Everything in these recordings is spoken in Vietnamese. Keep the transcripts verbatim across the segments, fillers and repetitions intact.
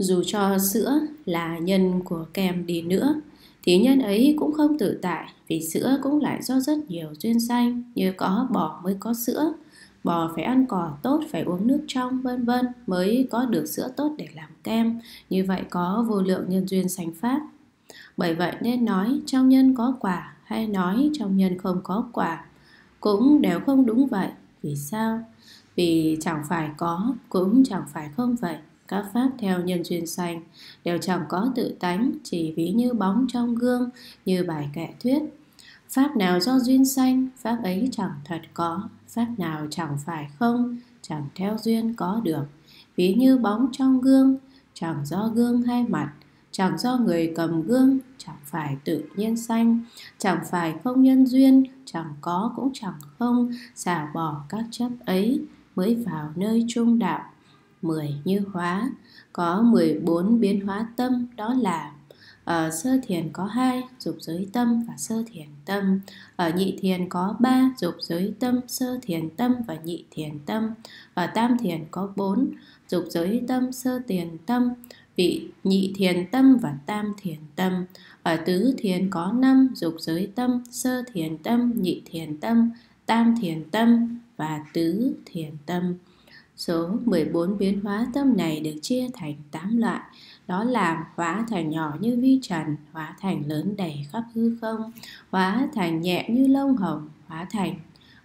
Dù cho sữa là nhân của kem đi nữa thì nhân ấy cũng không tự tại, vì sữa cũng lại do rất nhiều duyên sanh, như có bò mới có sữa, bò phải ăn cỏ tốt, phải uống nước trong, vân vân mới có được sữa tốt để làm kem. Như vậy có vô lượng nhân duyên sanh pháp. Bởi vậy nên nói trong nhân có quả hay nói trong nhân không có quả cũng đều không đúng vậy. Vì sao? Vì chẳng phải có cũng chẳng phải không vậy. Các pháp theo nhân duyên sanh đều chẳng có tự tánh, chỉ ví như bóng trong gương, như bài kệ thuyết. Pháp nào do duyên sanh, pháp ấy chẳng thật có, pháp nào chẳng phải không, chẳng theo duyên có được. Ví như bóng trong gương, chẳng do gương hai mặt, chẳng do người cầm gương, chẳng phải tự nhiên sanh, chẳng phải không nhân duyên, chẳng có cũng chẳng không, xả bỏ các chấp ấy mới vào nơi trung đạo. Mười như hóa, có mười bốn biến hóa tâm, đó là ở sơ thiền có hai, dục giới tâm và sơ thiền tâm. Ở nhị thiền có ba, dục giới tâm, sơ thiền tâm và nhị thiền tâm. Ở tam thiền có bốn, dục giới tâm, sơ thiền tâm, vị nhị thiền tâm và tam thiền tâm. Ở tứ thiền có năm, dục giới tâm, sơ thiền tâm, nhị thiền tâm, tam thiền tâm và tứ thiền tâm. Số mười bốn biến hóa tâm này được chia thành tám loại, đó là hóa thành nhỏ như vi trần, hóa thành lớn đầy khắp hư không, hóa thành nhẹ như lông hồng, hóa thành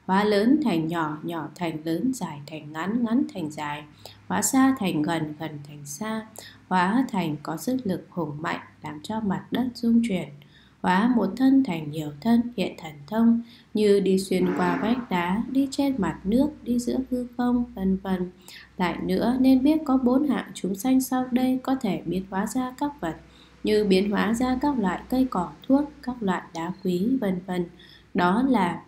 hóa lớn thành nhỏ, nhỏ thành lớn, dài thành ngắn, ngắn thành dài, hóa xa thành gần, gần thành xa, hóa thành có sức lực hùng mạnh làm cho mặt đất rung chuyển, hóa một thân thành nhiều thân, hiện thần thông như đi xuyên qua vách đá, đi trên mặt nước, đi giữa hư không, vân vân. Lại nữa nên biết có bốn hạng chúng sanh sau đây có thể biến hóa ra các vật, như biến hóa ra các loại cây cỏ thuốc, các loại đá quý, vân vân. Đó là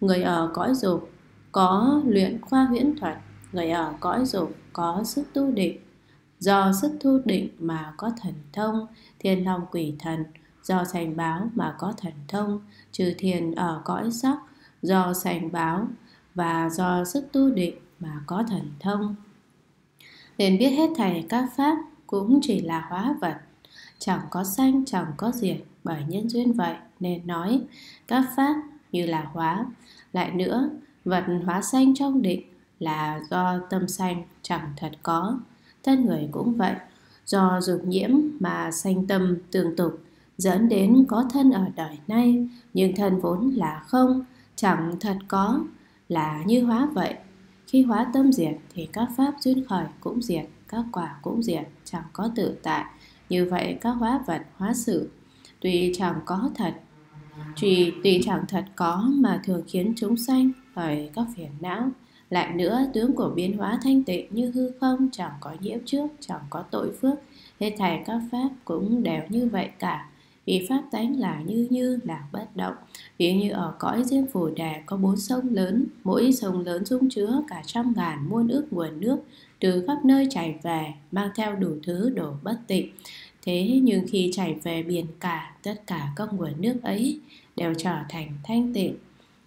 người ở cõi dục có luyện khoa huyễn thuật, người ở cõi dục có sức tu định, do sức tu định mà có thần thông, thiên long quỷ thần, do sành báo mà có thần thông, trừ thiền ở cõi sắc, do sành báo và do sức tu định mà có thần thông. Nên biết hết thảy các pháp cũng chỉ là hóa vật, chẳng có sanh, chẳng có diệt, bởi nhân duyên vậy nên nói các pháp như là hóa. Lại nữa, vật hóa sanh trong định là do tâm sanh, chẳng thật có. Thân người cũng vậy, do dục nhiễm mà sanh tâm tương tục, dẫn đến có thân ở đời nay, nhưng thân vốn là không, chẳng thật có, là như hóa vậy. Khi hóa tâm diệt thì các pháp duyên khởi cũng diệt, các quả cũng diệt, chẳng có tự tại. Như vậy các hóa vật hóa sự tuy chẳng có thật, Tùy, tùy chẳng thật có mà thường khiến chúng sanh khởi các phiền não. Lại nữa, tướng của biến hóa thanh tịnh như hư không, chẳng có nhiễm trước, chẳng có tội phước. Hết thảy các pháp cũng đều như vậy cả. Vì pháp tánh là như như, là bất động. Ví như ở cõi Diêm Phù Đề có bốn sông lớn, mỗi sông lớn dung chứa cả trăm ngàn muôn ước nguồn nước từ khắp nơi chảy về, mang theo đủ thứ đổ bất tịnh. Thế nhưng khi chảy về biển cả, tất cả các nguồn nước ấy đều trở thành thanh tịnh.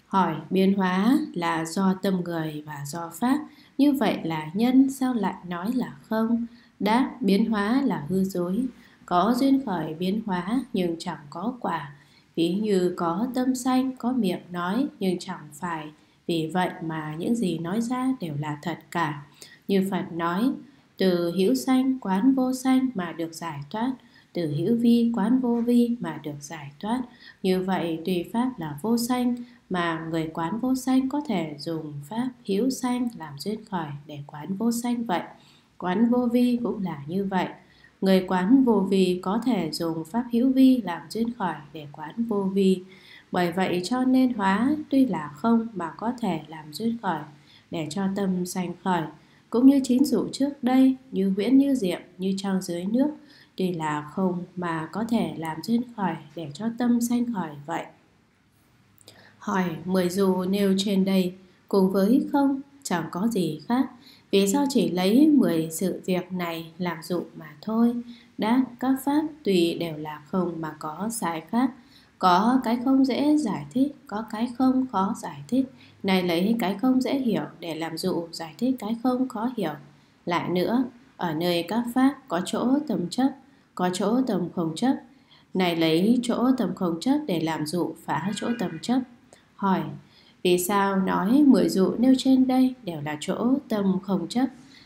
Hỏi biến hóa là do tâm người và do pháp, như vậy là nhân, sao lại nói là không? Đáp biến hóa là hư dối, có duyên khởi biến hóa nhưng chẳng có quả. Ví như có tâm sanh, có miệng nói nhưng chẳng phải, vì vậy mà những gì nói ra đều là thật cả. Như Phật nói, từ hữu sanh quán vô sanh mà được giải thoát, từ hữu vi quán vô vi mà được giải thoát. Như vậy tùy pháp là vô sanh mà người quán vô sanh có thể dùng pháp hữu sanh làm duyên khởi để quán vô sanh vậy. Quán vô vi cũng là như vậy, người quán vô vi có thể dùng pháp hữu vi làm duyên khởi để quán vô vi. Bởi vậy cho nên hóa tuy là không mà có thể làm duyên khởi để cho tâm sanh khởi. Cũng như chín dụ trước đây, như huyễn như diệm, như trăng dưới nước, tuy là không mà có thể làm duyên khởi để cho tâm sanh khởi vậy. Hỏi mười dụ nêu trên đây cùng với không chẳng có gì khác, vì sao chỉ lấy mười sự việc này làm dụ mà thôi? Đáp các pháp tùy đều là không mà có sai khác. Có cái không dễ giải thích, có cái không khó giải thích. Này lấy cái không dễ hiểu để làm dụ giải thích cái không khó hiểu. Lại nữa, ở nơi các pháp có chỗ tầm chấp, có chỗ tầm không chấp. Này lấy chỗ tầm không chấp để làm dụ phá chỗ tầm chấp. Hỏi, vì sao nói mười dụ nêu trên đây đều là chỗ tầm không chấp?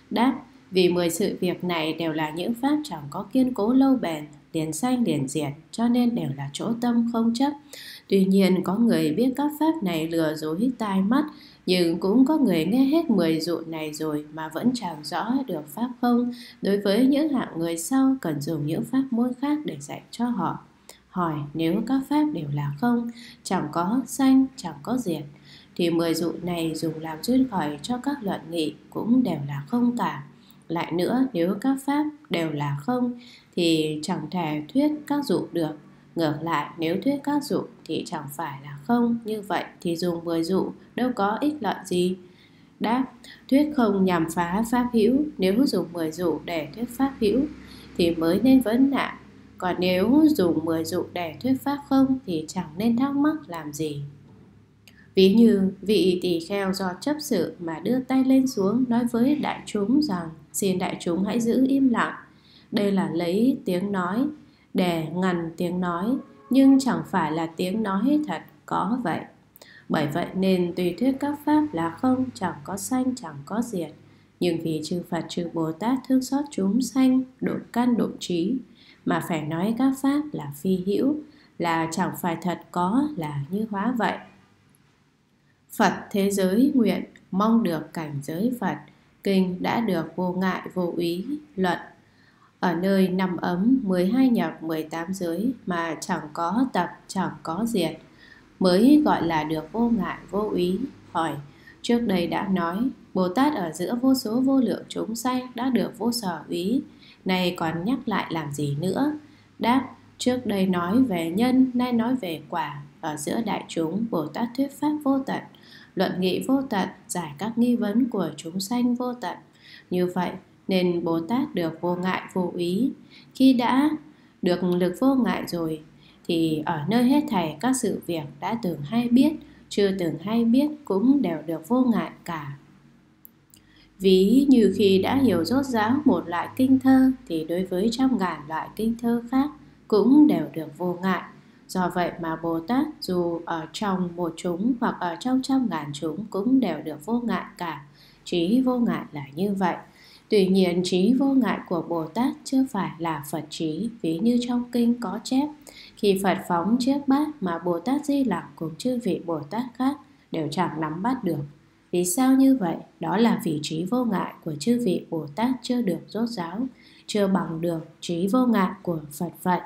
Đáp, vì mười sự việc này đều là những pháp chẳng có kiên cố lâu bền, liền sanh liền diệt, cho nên đều là chỗ tâm không chấp. Tuy nhiên có người biết các pháp này lừa dối tai mắt, nhưng cũng có người nghe hết mười dụ này rồi mà vẫn chẳng rõ được pháp không. Đối với những hạng người sau, cần dùng những pháp môn khác để dạy cho họ. Hỏi, nếu các pháp đều là không, chẳng có sanh, chẳng có diệt, thì mười dụ này dùng làm duyên khởi cho các luận nghị cũng đều là không cả. Lại nữa, nếu các pháp đều là không thì chẳng thể thuyết các dụ được. Ngược lại, nếu thuyết các dụ thì chẳng phải là không. Như vậy thì dùng mười dụ đâu có ích lợi gì. Đáp, thuyết không nhằm phá pháp hữu. Nếu dùng mười dụ để thuyết pháp hữu thì mới nên vấn nạn. Còn nếu dùng mười dụ để thuyết pháp không thì chẳng nên thắc mắc làm gì. Ví như vị tỳ kheo do chấp sự mà đưa tay lên xuống nói với đại chúng rằng xin đại chúng hãy giữ im lặng. Đây là lấy tiếng nói để ngăn tiếng nói, nhưng chẳng phải là tiếng nói thật có vậy. Bởi vậy nên tùy thuyết các pháp là không, chẳng có sanh, chẳng có diệt, nhưng vì chư Phật chư Bồ Tát thương xót chúng sanh, độ căn độ trí, mà phải nói các pháp là phi hữu, là chẳng phải thật có, là như hóa vậy. Phật thế giới nguyện, mong được cảnh giới Phật. Kinh đã được vô ngại vô úy luận. Ở nơi năm ấm, mười hai nhập, mười tám giới mà chẳng có tập, chẳng có diệt, mới gọi là được vô ngại vô úy. Hỏi, trước đây đã nói Bồ Tát ở giữa vô số vô lượng chúng sanh đã được vô sở úy, này còn nhắc lại làm gì nữa? Đáp, trước đây nói về nhân, nay nói về quả. Ở giữa đại chúng, Bồ Tát thuyết pháp vô tận, luận nghị vô tận, giải các nghi vấn của chúng sanh vô tận. Như vậy nên Bồ Tát được vô ngại vô úy. Khi đã được lực vô ngại rồi thì ở nơi hết thảy các sự việc đã từng hay biết, chưa từng hay biết cũng đều được vô ngại cả. Ví như khi đã hiểu rốt ráo một loại kinh thơ thì đối với trăm ngàn loại kinh thơ khác cũng đều được vô ngại. Do vậy mà Bồ Tát dù ở trong một chúng hoặc ở trong trăm ngàn chúng cũng đều được vô ngại cả. Trí vô ngại là như vậy. Tuy nhiên trí vô ngại của Bồ Tát chưa phải là Phật trí, ví như trong kinh có chép. Khi Phật phóng chiếc bát mà Bồ Tát Di Lặc cùng chư vị Bồ Tát khác đều chẳng nắm bắt được. Vì sao như vậy? Đó là vì trí vô ngại của chư vị Bồ Tát chưa được rốt ráo, chưa bằng được trí vô ngại của Phật vậy.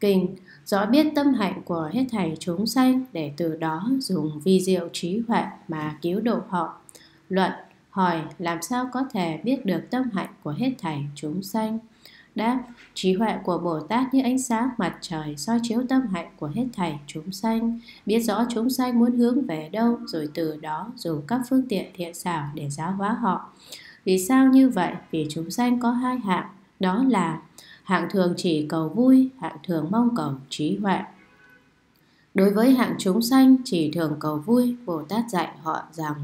Kinh rõ biết tâm hạnh của hết thảy chúng sanh, để từ đó dùng vi diệu trí huệ mà cứu độ họ. Luận hỏi, làm sao có thể biết được tâm hạnh của hết thảy chúng sanh? Đáp, trí huệ của Bồ Tát như ánh sáng mặt trời soi chiếu tâm hạnh của hết thảy chúng sanh, biết rõ chúng sanh muốn hướng về đâu, rồi từ đó dùng các phương tiện thiện xảo để giáo hóa họ. Vì sao như vậy? Vì chúng sanh có hai hạng, đó là hạng thường chỉ cầu vui, hạng thường mong cầu trí huệ. Đối với hạng chúng sanh chỉ thường cầu vui, Bồ Tát dạy họ rằng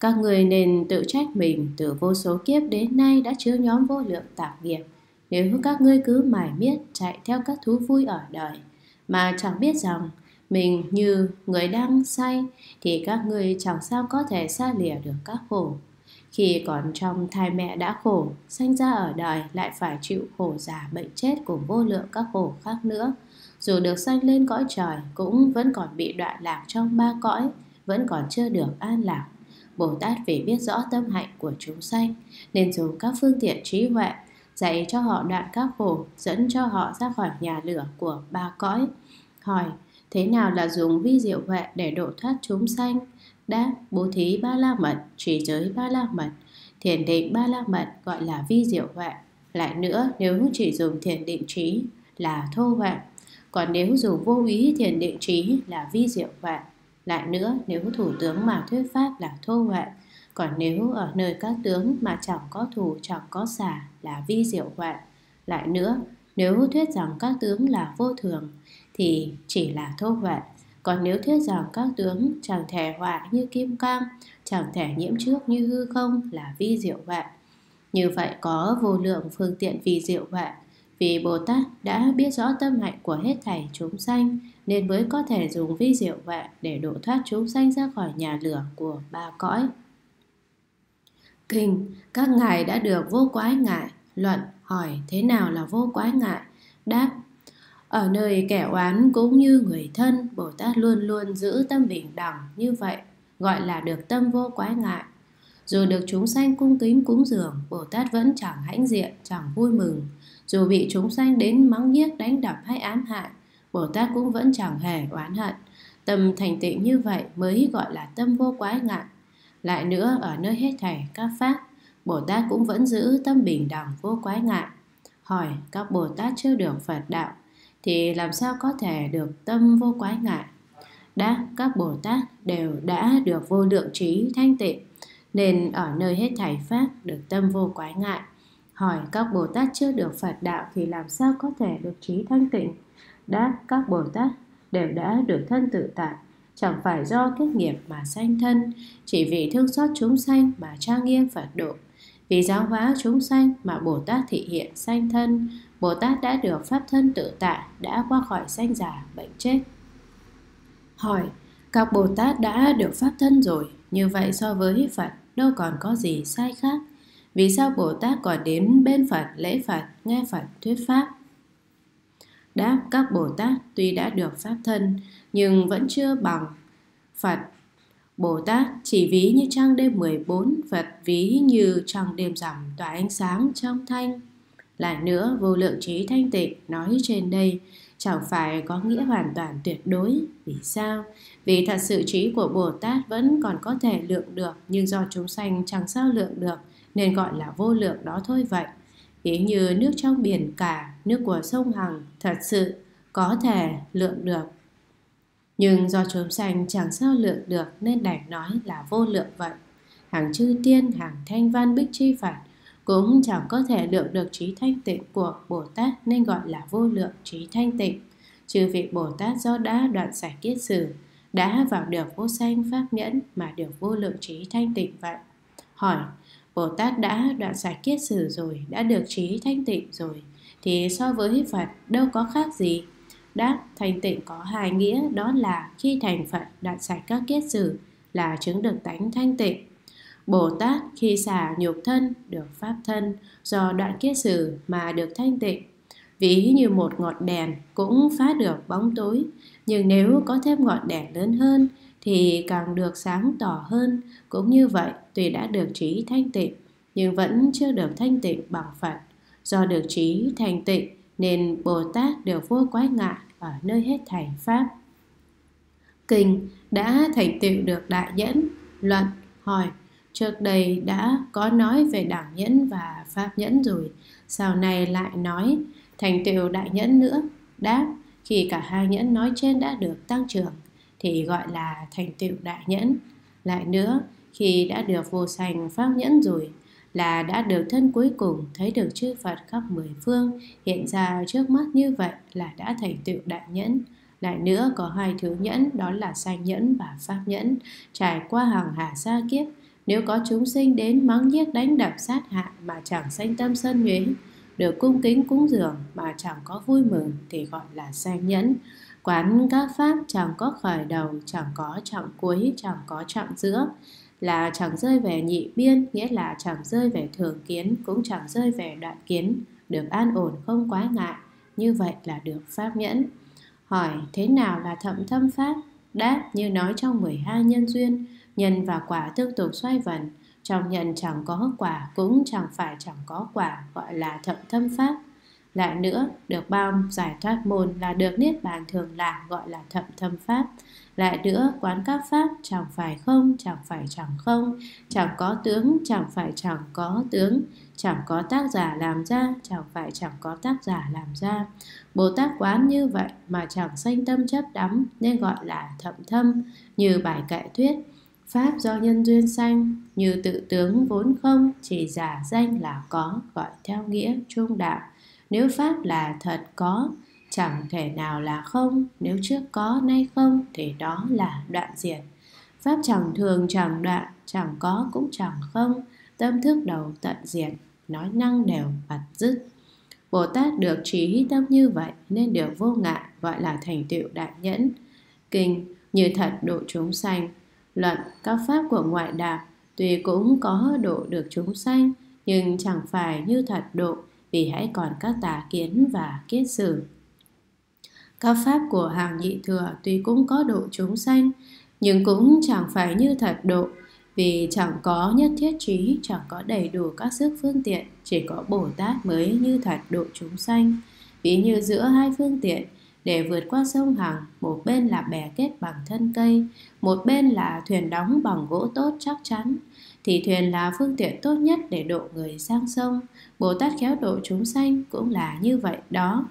các người nên tự trách mình, từ vô số kiếp đến nay đã chứa nhóm vô lượng tạp nghiệp. Nếu các ngươi cứ mải miết chạy theo các thú vui ở đời mà chẳng biết rằng mình như người đang say, thì các ngươi chẳng sao có thể xa lìa được các khổ. Khi còn trong thai mẹ đã khổ, sanh ra ở đời lại phải chịu khổ già bệnh chết cùng vô lượng các khổ khác nữa. Dù được sanh lên cõi trời cũng vẫn còn bị đọa lạc trong ba cõi, vẫn còn chưa được an lạc. Bồ Tát vì biết rõ tâm hạnh của chúng sanh nên dùng các phương tiện trí huệ dạy cho họ đoạn các khổ, dẫn cho họ ra khỏi nhà lửa của ba cõi. Hỏi, thế nào là dùng vi diệu huệ để độ thoát chúng sanh? Đáp, bố thí ba la mật, trì giới ba la mật, thiền định ba la mật gọi là vi diệu huệ. Lại nữa, nếu chỉ dùng thiền định trí là thô huệ, còn nếu dùng vô úy thiền định trí là vi diệu huệ. Lại nữa, nếu thủ tướng mà thuyết pháp là thô huệ, còn nếu ở nơi các tướng mà chẳng có thủ, chẳng có xả là vi diệu huệ. Lại nữa, nếu thuyết rằng các tướng là vô thường thì chỉ là thô huệ, còn nếu thuyết rằng các tướng chẳng thể hoại như kim cang, chẳng thể nhiễm trước như hư không là vi diệu huệ. Như vậy có vô lượng phương tiện vì diệu họa. Vì Bồ Tát đã biết rõ tâm hạnh của hết thảy chúng sanh, nên mới có thể dùng vi diệu họa để độ thoát chúng sanh ra khỏi nhà lửa của ba cõi. Kinh, các ngài đã được vô quái ngại. Luận, hỏi thế nào là vô quái ngại? Đáp, ở nơi kẻ oán cũng như người thân, Bồ Tát luôn luôn giữ tâm bình đẳng, như vậy gọi là được tâm vô quái ngại. Dù được chúng sanh cung kính cúng dường, Bồ Tát vẫn chẳng hãnh diện, chẳng vui mừng. Dù bị chúng sanh đến mắng nhiếc, đánh đập hay ám hại, Bồ Tát cũng vẫn chẳng hề oán hận. Tâm thành tịnh như vậy mới gọi là tâm vô quái ngại. Lại nữa, ở nơi hết thảy các pháp, Bồ Tát cũng vẫn giữ tâm bình đẳng vô quái ngại. Hỏi, các Bồ Tát chưa được Phật đạo thì làm sao có thể được tâm vô quái ngại? Đáp, các Bồ Tát đều đã được vô lượng trí thanh tịnh, nên ở nơi hết thảy pháp được tâm vô quái ngại. Hỏi, các Bồ Tát chưa được Phật đạo thì làm sao có thể được trí thanh tịnh? Đáp, các Bồ Tát đều đã được thân tự tại, chẳng phải do kết nghiệp mà sanh thân, chỉ vì thương xót chúng sanh mà trang nghiêm Phật độ, vì giáo hóa chúng sanh mà Bồ Tát thị hiện sanh thân. Bồ Tát đã được pháp thân tự tại, đã qua khỏi sanh già bệnh chết. Hỏi, các Bồ Tát đã được pháp thân rồi, như vậy so với Phật đâu còn có gì sai khác? Vì sao Bồ Tát còn đến bên Phật, lễ Phật, nghe Phật thuyết pháp? Đáp, các Bồ Tát tuy đã được pháp thân nhưng vẫn chưa bằng Phật. Bồ Tát chỉ ví như trăng đêm mười bốn, Phật ví như trăng đêm rằm tỏa ánh sáng trong thanh. Lại nữa, vô lượng trí thanh tịnh nói trên đây chẳng phải có nghĩa hoàn toàn tuyệt đối. Vì sao? Vì thật sự trí của Bồ Tát vẫn còn có thể lượng được, nhưng do chúng sanh chẳng sao lượng được nên gọi là vô lượng đó thôi vậy. Ví như nước trong biển cả, nước của sông Hằng thật sự có thể lượng được, nhưng do chúng sanh chẳng sao lượng được nên đành nói là vô lượng vậy. Hàng chư tiên, hàng thanh văn bích chi Phật cũng chẳng có thể lượng được trí thanh tịnh của Bồ Tát nên gọi là vô lượng trí thanh tịnh. Trừ vị Bồ Tát do đã đoạn giải kiết sử, đã vào được vô sanh pháp nhẫn mà được vô lượng trí thanh tịnh vậy. Hỏi, Bồ Tát đã đoạn giải kiết sử rồi, đã được trí thanh tịnh rồi thì so với Phật đâu có khác gì? Đáp, thanh tịnh có hai nghĩa, đó là khi thành Phật đoạn giải các kiết sử là chứng được tánh thanh tịnh. Bồ Tát khi xả nhục thân được pháp thân, do đoạn kiết sử mà được thanh tịnh. Ví như một ngọn đèn cũng phá được bóng tối, nhưng nếu có thêm ngọn đèn lớn hơn thì càng được sáng tỏ hơn. Cũng như vậy, tuy đã được trí thanh tịnh nhưng vẫn chưa được thanh tịnh bằng Phật. Do được trí thanh tịnh nên Bồ Tát được vô quái ngại ở nơi hết thảy pháp. Kinh, đã thành tựu được đại nhẫn. Luận, hỏi, trước đây đã có nói về đẳng nhẫn và pháp nhẫn rồi, sau này lại nói thành tựu đại nhẫn nữa. Đáp, khi cả hai nhẫn nói trên đã được tăng trưởng thì gọi là thành tựu đại nhẫn. Lại nữa, khi đã được vô sanh pháp nhẫn rồi là đã được thân cuối cùng, thấy được chư Phật khắp mười phương hiện ra trước mắt, như vậy là đã thành tựu đại nhẫn. Lại nữa, có hai thứ nhẫn, đó là sanh nhẫn và pháp nhẫn. Trải qua hàng hà sa kiếp, nếu có chúng sinh đến mắng nhiếc, đánh đập, sát hại mà chẳng sanh tâm sân nhuế, được cung kính cúng dường mà chẳng có vui mừng thì gọi là sanh nhẫn. Quán các pháp chẳng có khởi đầu, chẳng có trọng cuối, chẳng có trọng giữa, là chẳng rơi về nhị biên, nghĩa là chẳng rơi về thường kiến, cũng chẳng rơi về đoạn kiến, được an ổn không quái ngại, như vậy là được pháp nhẫn. Hỏi, thế nào là thậm thâm pháp? Đáp, như nói trong mười hai nhân duyên, nhân và quả tương tục xoay vần, trong nhân chẳng có quả cũng chẳng phải chẳng có quả, gọi là thậm thâm pháp. Lại nữa, được bao giải thoát môn là được niết bàn thường lạc, gọi là thậm thâm pháp. Lại nữa, quán các pháp chẳng phải không, chẳng phải chẳng không, chẳng có tướng, chẳng phải chẳng có tướng, chẳng có tác giả làm ra, chẳng phải chẳng có tác giả làm ra. Bồ Tát quán như vậy mà chẳng sanh tâm chấp đắm nên gọi là thậm thâm. Như bài kệ thuyết, pháp do nhân duyên sanh, như tự tướng vốn không, chỉ giả danh là có, gọi theo nghĩa trung đạo. Nếu pháp là thật có, chẳng thể nào là không, nếu trước có nay không thì đó là đoạn diệt. Pháp chẳng thường chẳng đoạn, chẳng có cũng chẳng không, tâm thức đầu tận diệt. nói năng đều bặt dứt. Bồ Tát được trì hí tâm như vậy nên điều vô ngại gọi là thành tựu đại nhẫn. Kinh như thật độ chúng sanh. Luận các pháp của ngoại đạo tuy cũng có độ được chúng sanh, nhưng chẳng phải như thật độ, vì hãy còn các tà kiến và kiết sử. Các pháp của hàng nhị thừa tuy cũng có độ chúng sanh, nhưng cũng chẳng phải như thật độ, vì chẳng có nhất thiết trí, chẳng có đầy đủ các sức phương tiện, chỉ có Bồ Tát mới như thật độ chúng sanh. Ví như giữa hai phương tiện, để vượt qua sông Hằng, một bên là bè kết bằng thân cây, một bên là thuyền đóng bằng gỗ tốt chắc chắn, thì thuyền là phương tiện tốt nhất để độ người sang sông. Bồ Tát khéo độ chúng sanh cũng là như vậy đó.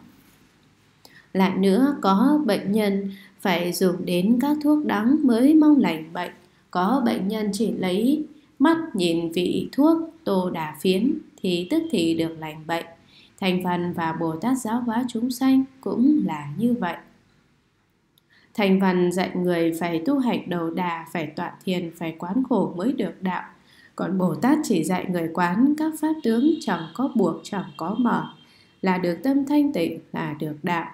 Lại nữa, có bệnh nhân phải dùng đến các thuốc đắng mới mong lành bệnh, có bệnh nhân chỉ lấy mắt nhìn vị thuốc tô đà phiến thì tức thì được lành bệnh. Thành Văn và Bồ Tát giáo hóa chúng sanh cũng là như vậy. Thành Văn dạy người phải tu hành đầu đà, phải tọa thiền, phải quán khổ mới được đạo. Còn Bồ Tát chỉ dạy người quán các pháp tướng chẳng có buộc, chẳng có mở, là được tâm thanh tịnh, là được đạo.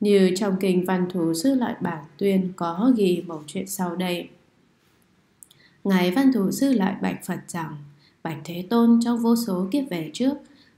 Như trong kinh Văn Thù Sư Lợi Bản Tuyên có ghi một chuyện sau đây. Ngài Văn Thù Sư Lợi bạch Phật rằng: Bạch Thế Tôn, trong vô số kiếp về trước,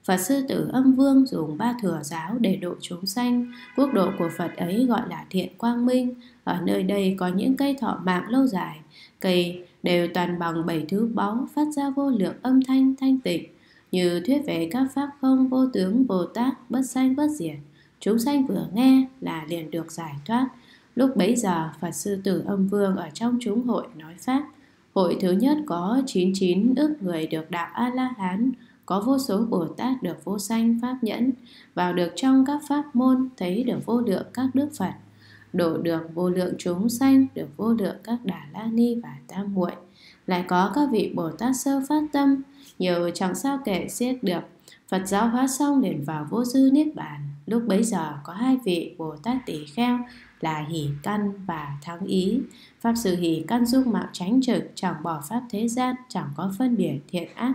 Phật Sư Tử Âm Vương dùng ba thừa giáo để độ chúng sanh. Quốc độ của Phật ấy gọi là thiện quang minh. Ở nơi đây có những cây thọ mạng lâu dài, cây đều toàn bằng bảy thứ báu, phát ra vô lượng âm thanh thanh tịnh. Như thuyết về các pháp không, vô tướng, vô tác, bất sanh bất diệt, chúng sanh vừa nghe là liền được giải thoát. Lúc bấy giờ Phật Sư Tử Âm Vương ở trong chúng hội nói pháp. Hội thứ nhất có chín mươi chín ức người được đạo A-la-hán, có vô số Bồ Tát được vô sanh pháp nhẫn, vào được trong các pháp môn, thấy được vô lượng các đức Phật, độ được vô lượng chúng sanh, được vô lượng các Đà La Ni và Tam Muội. Lại có các vị Bồ Tát sơ phát tâm, nhiều chẳng sao kể xiết được. Phật giáo hóa xong liền vào vô dư niết bàn. Lúc bấy giờ có hai vị Bồ Tát tỷ kheo là Hỷ Căn và Thắng Ý. Pháp sư Hỷ Căn dung mạo chánh trực, chẳng bỏ pháp thế gian, chẳng có phân biệt thiện ác.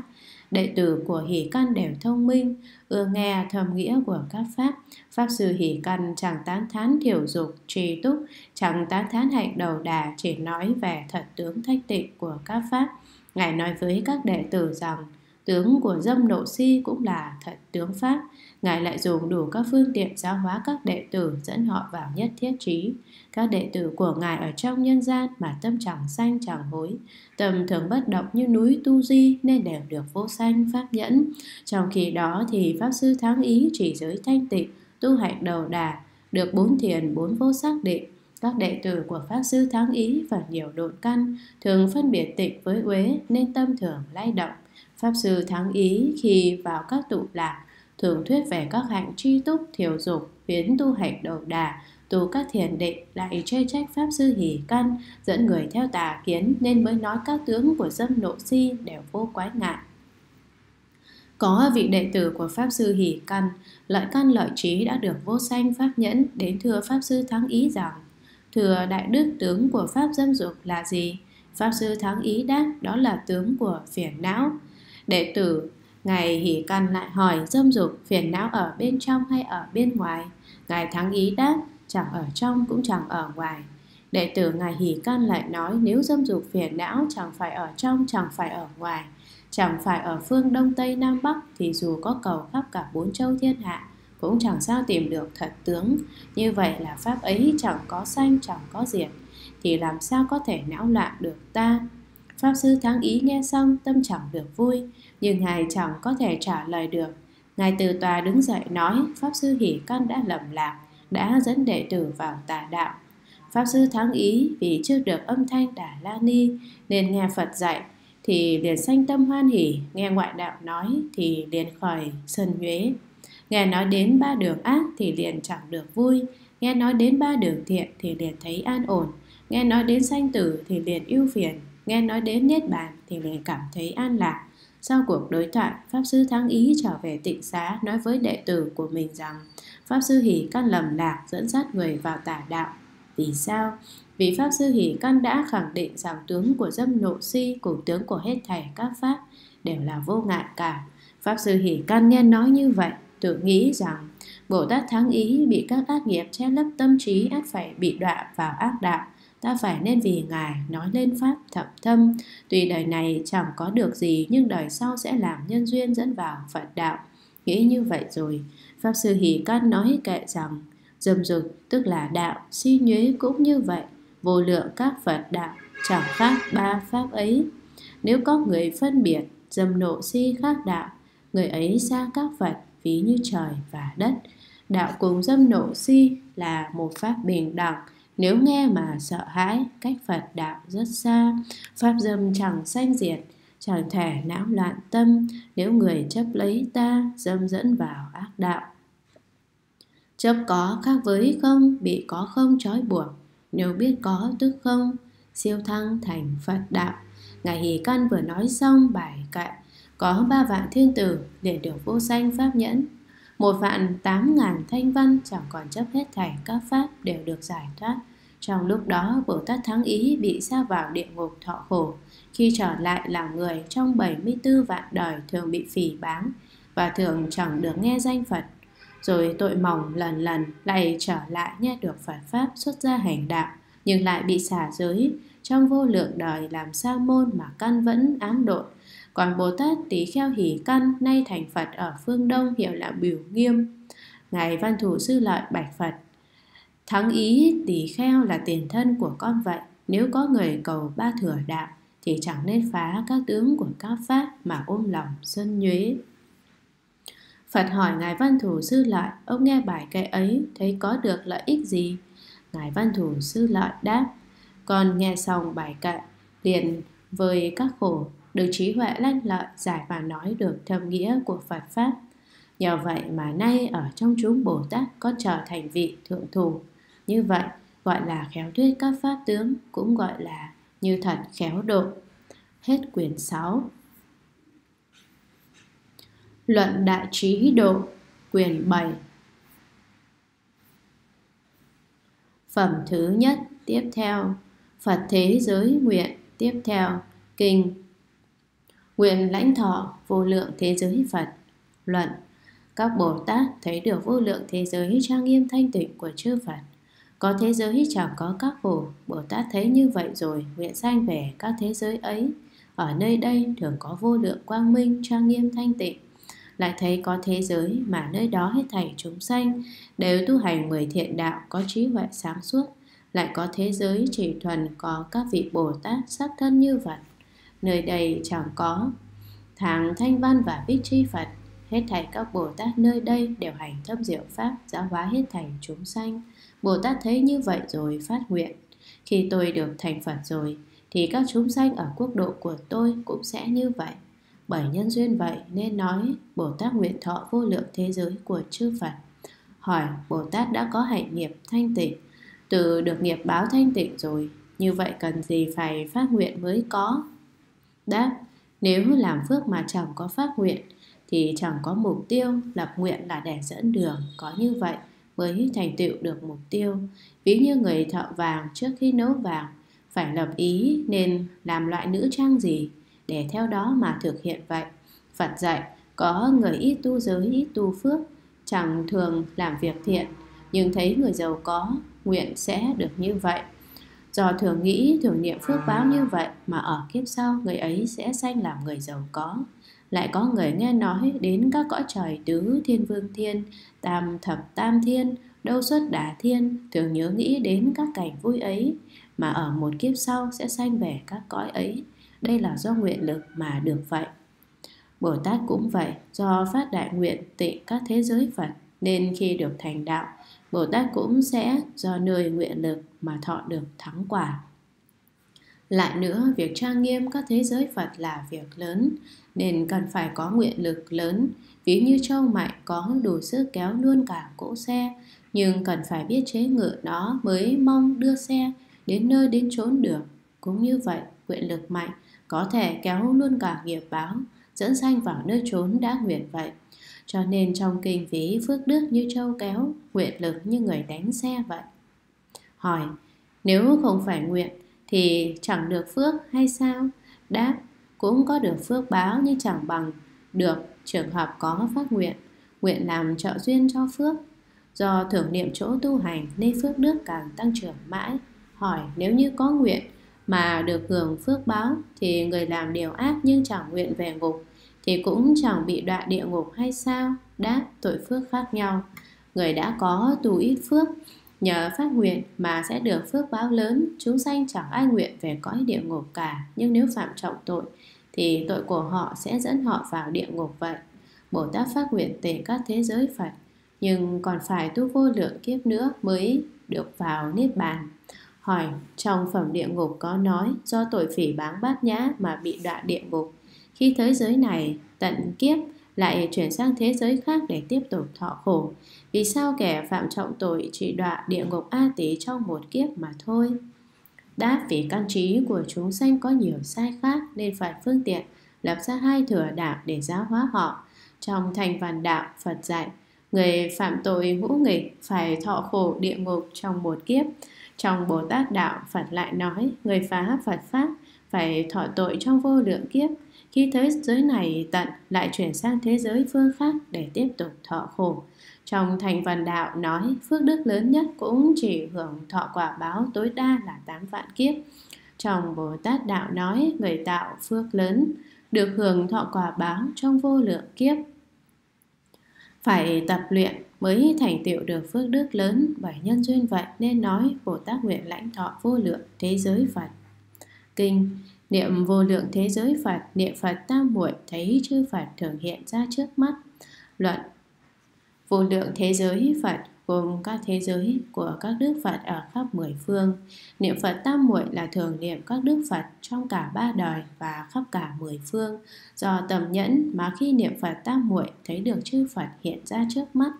Đệ tử của Hỷ Căn đều thông minh, ưa nghe thầm nghĩa của các pháp. Pháp sư Hỷ Căn chẳng tán thán thiểu dục, trì túc, chẳng tán thán hạnh đầu đà, chỉ nói về thật tướng thanh tịnh của các pháp. Ngài nói với các đệ tử rằng tướng của dâm nộ si cũng là thật tướng pháp. Ngài lại dùng đủ các phương tiện giáo hóa các đệ tử, dẫn họ vào nhất thiết trí. Các đệ tử của Ngài ở trong nhân gian mà tâm chẳng sanh chẳng hối, tâm thường bất động như núi Tu Di, nên đều được vô sanh pháp nhẫn. Trong khi đó thì Pháp Sư Thắng Ý chỉ giới thanh tịnh, tu hạnh đầu đà, được bốn thiền, bốn vô xác định. Các đệ tử của Pháp Sư Thắng Ý và nhiều độn căn, thường phân biệt tịnh với uế, nên tâm thường lay động. Pháp Sư Thắng Ý khi vào các tụ lạc, thường thuyết về các hạnh tri túc, thiểu dục, biến tu hạnh đầu đà, tu các thiền định, lại chê trách Pháp Sư Hỷ Căn dẫn người theo tà kiến, nên mới nói các tướng của dâm nộ si đều vô quái ngại. Có vị đệ tử của Pháp Sư Hỷ Căn, Lợi Căn Lợi Trí đã được vô sanh pháp nhẫn, đến thưa Pháp Sư Thắng Ý rằng: Thưa đại đức, tướng của pháp dâm dục là gì? Pháp Sư Thắng Ý đáp: Đó là tướng của phiền não. Đệ tử Ngài Hỷ Căn lại hỏi: Dâm dục, phiền não ở bên trong hay ở bên ngoài? Ngài Thắng Ý đáp: Chẳng ở trong cũng chẳng ở ngoài. Đệ tử Ngài Hỷ Căn lại nói: Nếu dâm dục phiền não chẳng phải ở trong, chẳng phải ở ngoài, chẳng phải ở phương Đông Tây Nam Bắc, thì dù có cầu khắp cả bốn châu thiên hạ cũng chẳng sao tìm được thật tướng. Như vậy là pháp ấy chẳng có sanh, chẳng có diệt, thì làm sao có thể não loạn được ta? Pháp Sư Thắng Ý nghe xong tâm chẳng được vui, nhưng Ngài chẳng có thể trả lời được. Ngài từ tòa đứng dậy nói: Pháp Sư Hỷ Căn đã lầm lạc, đã dẫn đệ tử vào tà đạo. Pháp Sư Thắng Ý vì chưa được âm thanh Đà La Ni nên nghe Phật dạy thì liền sanh tâm hoan hỉ, nghe ngoại đạo nói thì liền khỏi sân nhuế, nghe nói đến ba đường ác thì liền chẳng được vui, nghe nói đến ba đường thiện thì liền thấy an ổn, nghe nói đến sanh tử thì liền ưu phiền, nghe nói đến niết bàn thì liền cảm thấy an lạc. Sau cuộc đối thoại, Pháp Sư Thắng Ý trở về tịnh xá nói với đệ tử của mình rằng: Pháp Sư Hỷ Căn lầm lạc, dẫn dắt người vào tà đạo. Vì sao? Vì Pháp Sư Hỷ Căn đã khẳng định rằng tướng của dâm nộ si cùng tướng của hết thảy các pháp đều là vô ngại cả. Pháp Sư Hỷ Can Nhân nói như vậy, tự nghĩ rằng Bồ Tát Thắng Ý bị các ác nghiệp che lấp tâm trí, ắt phải bị đọa vào ác đạo. Ta phải nên vì Ngài nói lên Pháp thập thâm. Tuy đời này chẳng có được gì, nhưng đời sau sẽ làm nhân duyên dẫn vào Phật đạo. Nghĩ như vậy rồi, Pháp Sư Hỷ Can nói kệ rằng, dâm dục tức là đạo, si nhuế cũng như vậy, vô lượng các Phật đạo, chẳng khác ba Pháp ấy. Nếu có người phân biệt dâm nộ si khác đạo, người ấy xa các Phật, ví như trời và đất. Đạo cùng dâm nộ si là một Pháp bình đẳng. Nếu nghe mà sợ hãi, cách Phật đạo rất xa. Pháp dâm chẳng sanh diệt, chẳng thể não loạn tâm. Nếu người chấp lấy ta, dâm dẫn vào ác đạo. Chấp có khác với không, bị có không trói buộc. Nếu biết có tức không, siêu thăng thành Phật đạo. Ngài Hỷ Căn vừa nói xong bài kệ, có ba vạn thiên tử để được vô sanh pháp nhẫn. Một vạn tám ngàn thanh văn chẳng còn chấp hết thảy các pháp đều được giải thoát. Trong lúc đó, Bồ Tát Thắng Ý bị sa vào địa ngục thọ khổ. Khi trở lại là người, trong bảy mươi tư vạn đời thường bị phỉ báng và thường chẳng được nghe danh Phật. Rồi tội mỏng lần lần lại trở lại nghe được Phật Pháp, xuất gia hành đạo, nhưng lại bị xả giới. Trong vô lượng đời làm sa môn mà căn vẫn ám độn. Còn Bồ Tát Tỳ Kheo Hỷ Căn nay thành Phật ở phương Đông, hiệu là Biểu Nghiêm. Ngài Văn Thù Sư Lợi bạch Phật: Thắng Ý Tỳ Kheo là tiền thân của con vậy. Nếu có người cầu ba thừa đạo thì chẳng nên phá các tướng của các pháp mà ôm lòng sân nhuế. Phật hỏi Ngài Văn Thù Sư Lợi: Ông nghe bài kệ ấy thấy có được lợi ích gì? Ngài Văn Thù Sư Lợi đáp: Con nghe xong bài kệ liền với các khổ, được trí huệ lanh lợi, giải và nói được thâm nghĩa của Phật Pháp. Nhờ vậy mà nay ở trong chúng Bồ Tát con trở thành vị thượng thủ. Như vậy gọi là khéo thuyết các pháp tướng, cũng gọi là như thật khéo độ. Hết quyển sáu. Luận Đại Trí Độ, quyển bảy. Phẩm thứ nhất, tiếp theo. Phật thế giới nguyện, tiếp theo. Kinh: Nguyện lãnh thọ vô lượng thế giới Phật. Luận: Các Bồ Tát thấy được vô lượng thế giới trang nghiêm thanh tịnh của chư Phật. Có thế giới chẳng có các khổ. Bồ Tát thấy như vậy rồi nguyện sanh về các thế giới ấy. Ở nơi đây thường có vô lượng quang minh trang nghiêm thanh tịnh. Lại thấy có thế giới mà nơi đó hết thảy chúng sanh đều tu hành mười thiện đạo, có trí huệ sáng suốt. Lại có thế giới chỉ thuần có các vị Bồ Tát sắc thân như Phật. Nơi đây chẳng có Thắng Thanh Văn và Bích Chi Phật. Hết thảy các Bồ Tát nơi đây đều hành thâm diệu pháp, giáo hóa hết thảy chúng sanh. Bồ Tát thấy như vậy rồi phát nguyện: Khi tôi được thành Phật rồi thì các chúng sanh ở quốc độ của tôi cũng sẽ như vậy. Bởi nhân duyên vậy nên nói Bồ Tát nguyện thọ vô lượng thế giới của chư Phật. Hỏi: Bồ Tát đã có hạnh nghiệp thanh tịnh, từ được nghiệp báo thanh tịnh rồi, như vậy cần gì phải phát nguyện mới có? Đáp: Nếu làm phước mà chẳng có phát nguyện thì chẳng có mục tiêu. Lập nguyện là để dẫn đường, có như vậy mới thành tựu được mục tiêu. Ví như người thợ vàng trước khi nấu vàng phải lập ý nên làm loại nữ trang gì để theo đó mà thực hiện vậy. Phật dạy có người ít tu giới, ít tu phước, chẳng thường làm việc thiện, nhưng thấy người giàu có nguyện sẽ được như vậy. Do thường nghĩ, thường niệm phước báo như vậy mà ở kiếp sau người ấy sẽ sanh làm người giàu có. Lại có người nghe nói đến các cõi trời tứ thiên vương thiên, tam thập tam thiên, đâu xuất đà thiên, thường nhớ nghĩ đến các cảnh vui ấy mà ở một kiếp sau sẽ sanh về các cõi ấy. Đây là do nguyện lực mà được vậy. Bồ Tát cũng vậy, do phát đại nguyện tịnh các thế giới Phật nên khi được thành đạo, Bồ Tát cũng sẽ do nơi nguyện lực mà thọ được thắng quả. Lại nữa, việc trang nghiêm các thế giới Phật là việc lớn, nên cần phải có nguyện lực lớn. Ví như trâu mạnh có đủ sức kéo luôn cả cỗ xe, nhưng cần phải biết chế ngự nó mới mong đưa xe đến nơi đến chốn được. Cũng như vậy, nguyện lực mạnh có thể kéo luôn cả nghiệp báo, dẫn sanh vào nơi chốn đã nguyện vậy. Cho nên trong kinh ví phước đức như trâu kéo, nguyện lực như người đánh xe vậy. Hỏi: Nếu không phải nguyện thì chẳng được phước hay sao? Đáp: Cũng có được phước báo nhưng chẳng bằng được trường hợp có phát nguyện, nguyện làm trợ duyên cho phước, do thưởng niệm chỗ tu hành nên phước đức càng tăng trưởng mãi. Hỏi, nếu như có nguyện mà được hưởng phước báo thì người làm điều ác nhưng chẳng nguyện về ngục thì cũng chẳng bị đọa địa ngục hay sao? Đáp, tội phước khác nhau. Người đã có tu ít phước, nhờ phát nguyện mà sẽ được phước báo lớn. Chúng sanh chẳng ai nguyện về cõi địa ngục cả, nhưng nếu phạm trọng tội thì tội của họ sẽ dẫn họ vào địa ngục vậy. Bồ Tát phát nguyện tề các thế giới Phật, nhưng còn phải tu vô lượng kiếp nữa mới được vào Niết Bàn. Hỏi, trong phẩm địa ngục có nói do tội phỉ báng bát nhã mà bị đọa địa ngục, khi thế giới này tận kiếp lại chuyển sang thế giới khác để tiếp tục thọ khổ. Vì sao kẻ phạm trọng tội chỉ đọa địa ngục A Tý trong một kiếp mà thôi? Đáp, vì căn trí của chúng sanh có nhiều sai khác nên phải phương tiện lập ra hai thừa đạo để giáo hóa họ. Trong Thành Văn Đạo, Phật dạy người phạm tội hữu nghịch phải thọ khổ địa ngục trong một kiếp. Trong Bồ Tát Đạo, Phật lại nói người phá Phật pháp phải thọ tội trong vô lượng kiếp, khi thế giới này tận lại chuyển sang thế giới phương khác để tiếp tục thọ khổ. Trong Thành Văn Đạo nói phước đức lớn nhất cũng chỉ hưởng thọ quả báo tối đa là tám vạn kiếp. Trong Bồ Tát Đạo nói người tạo phước lớn được hưởng thọ quả báo trong vô lượng kiếp. Phải tập luyện mới thành tựu được phước đức lớn, bởi nhân duyên vậy nên nói Bồ Tát nguyện lãnh thọ vô lượng thế giới Phật. Kinh niệm vô lượng thế giới Phật, niệm Phật tam muội thấy chư Phật thường hiện ra trước mắt. Luận vô lượng thế giới Phật gồm các thế giới của các đức Phật ở khắp mười phương. Niệm Phật tam muội là thường niệm các đức Phật trong cả ba đời và khắp cả mười phương, do tầm nhẫn mà khi niệm Phật tam muội thấy được chư Phật hiện ra trước mắt.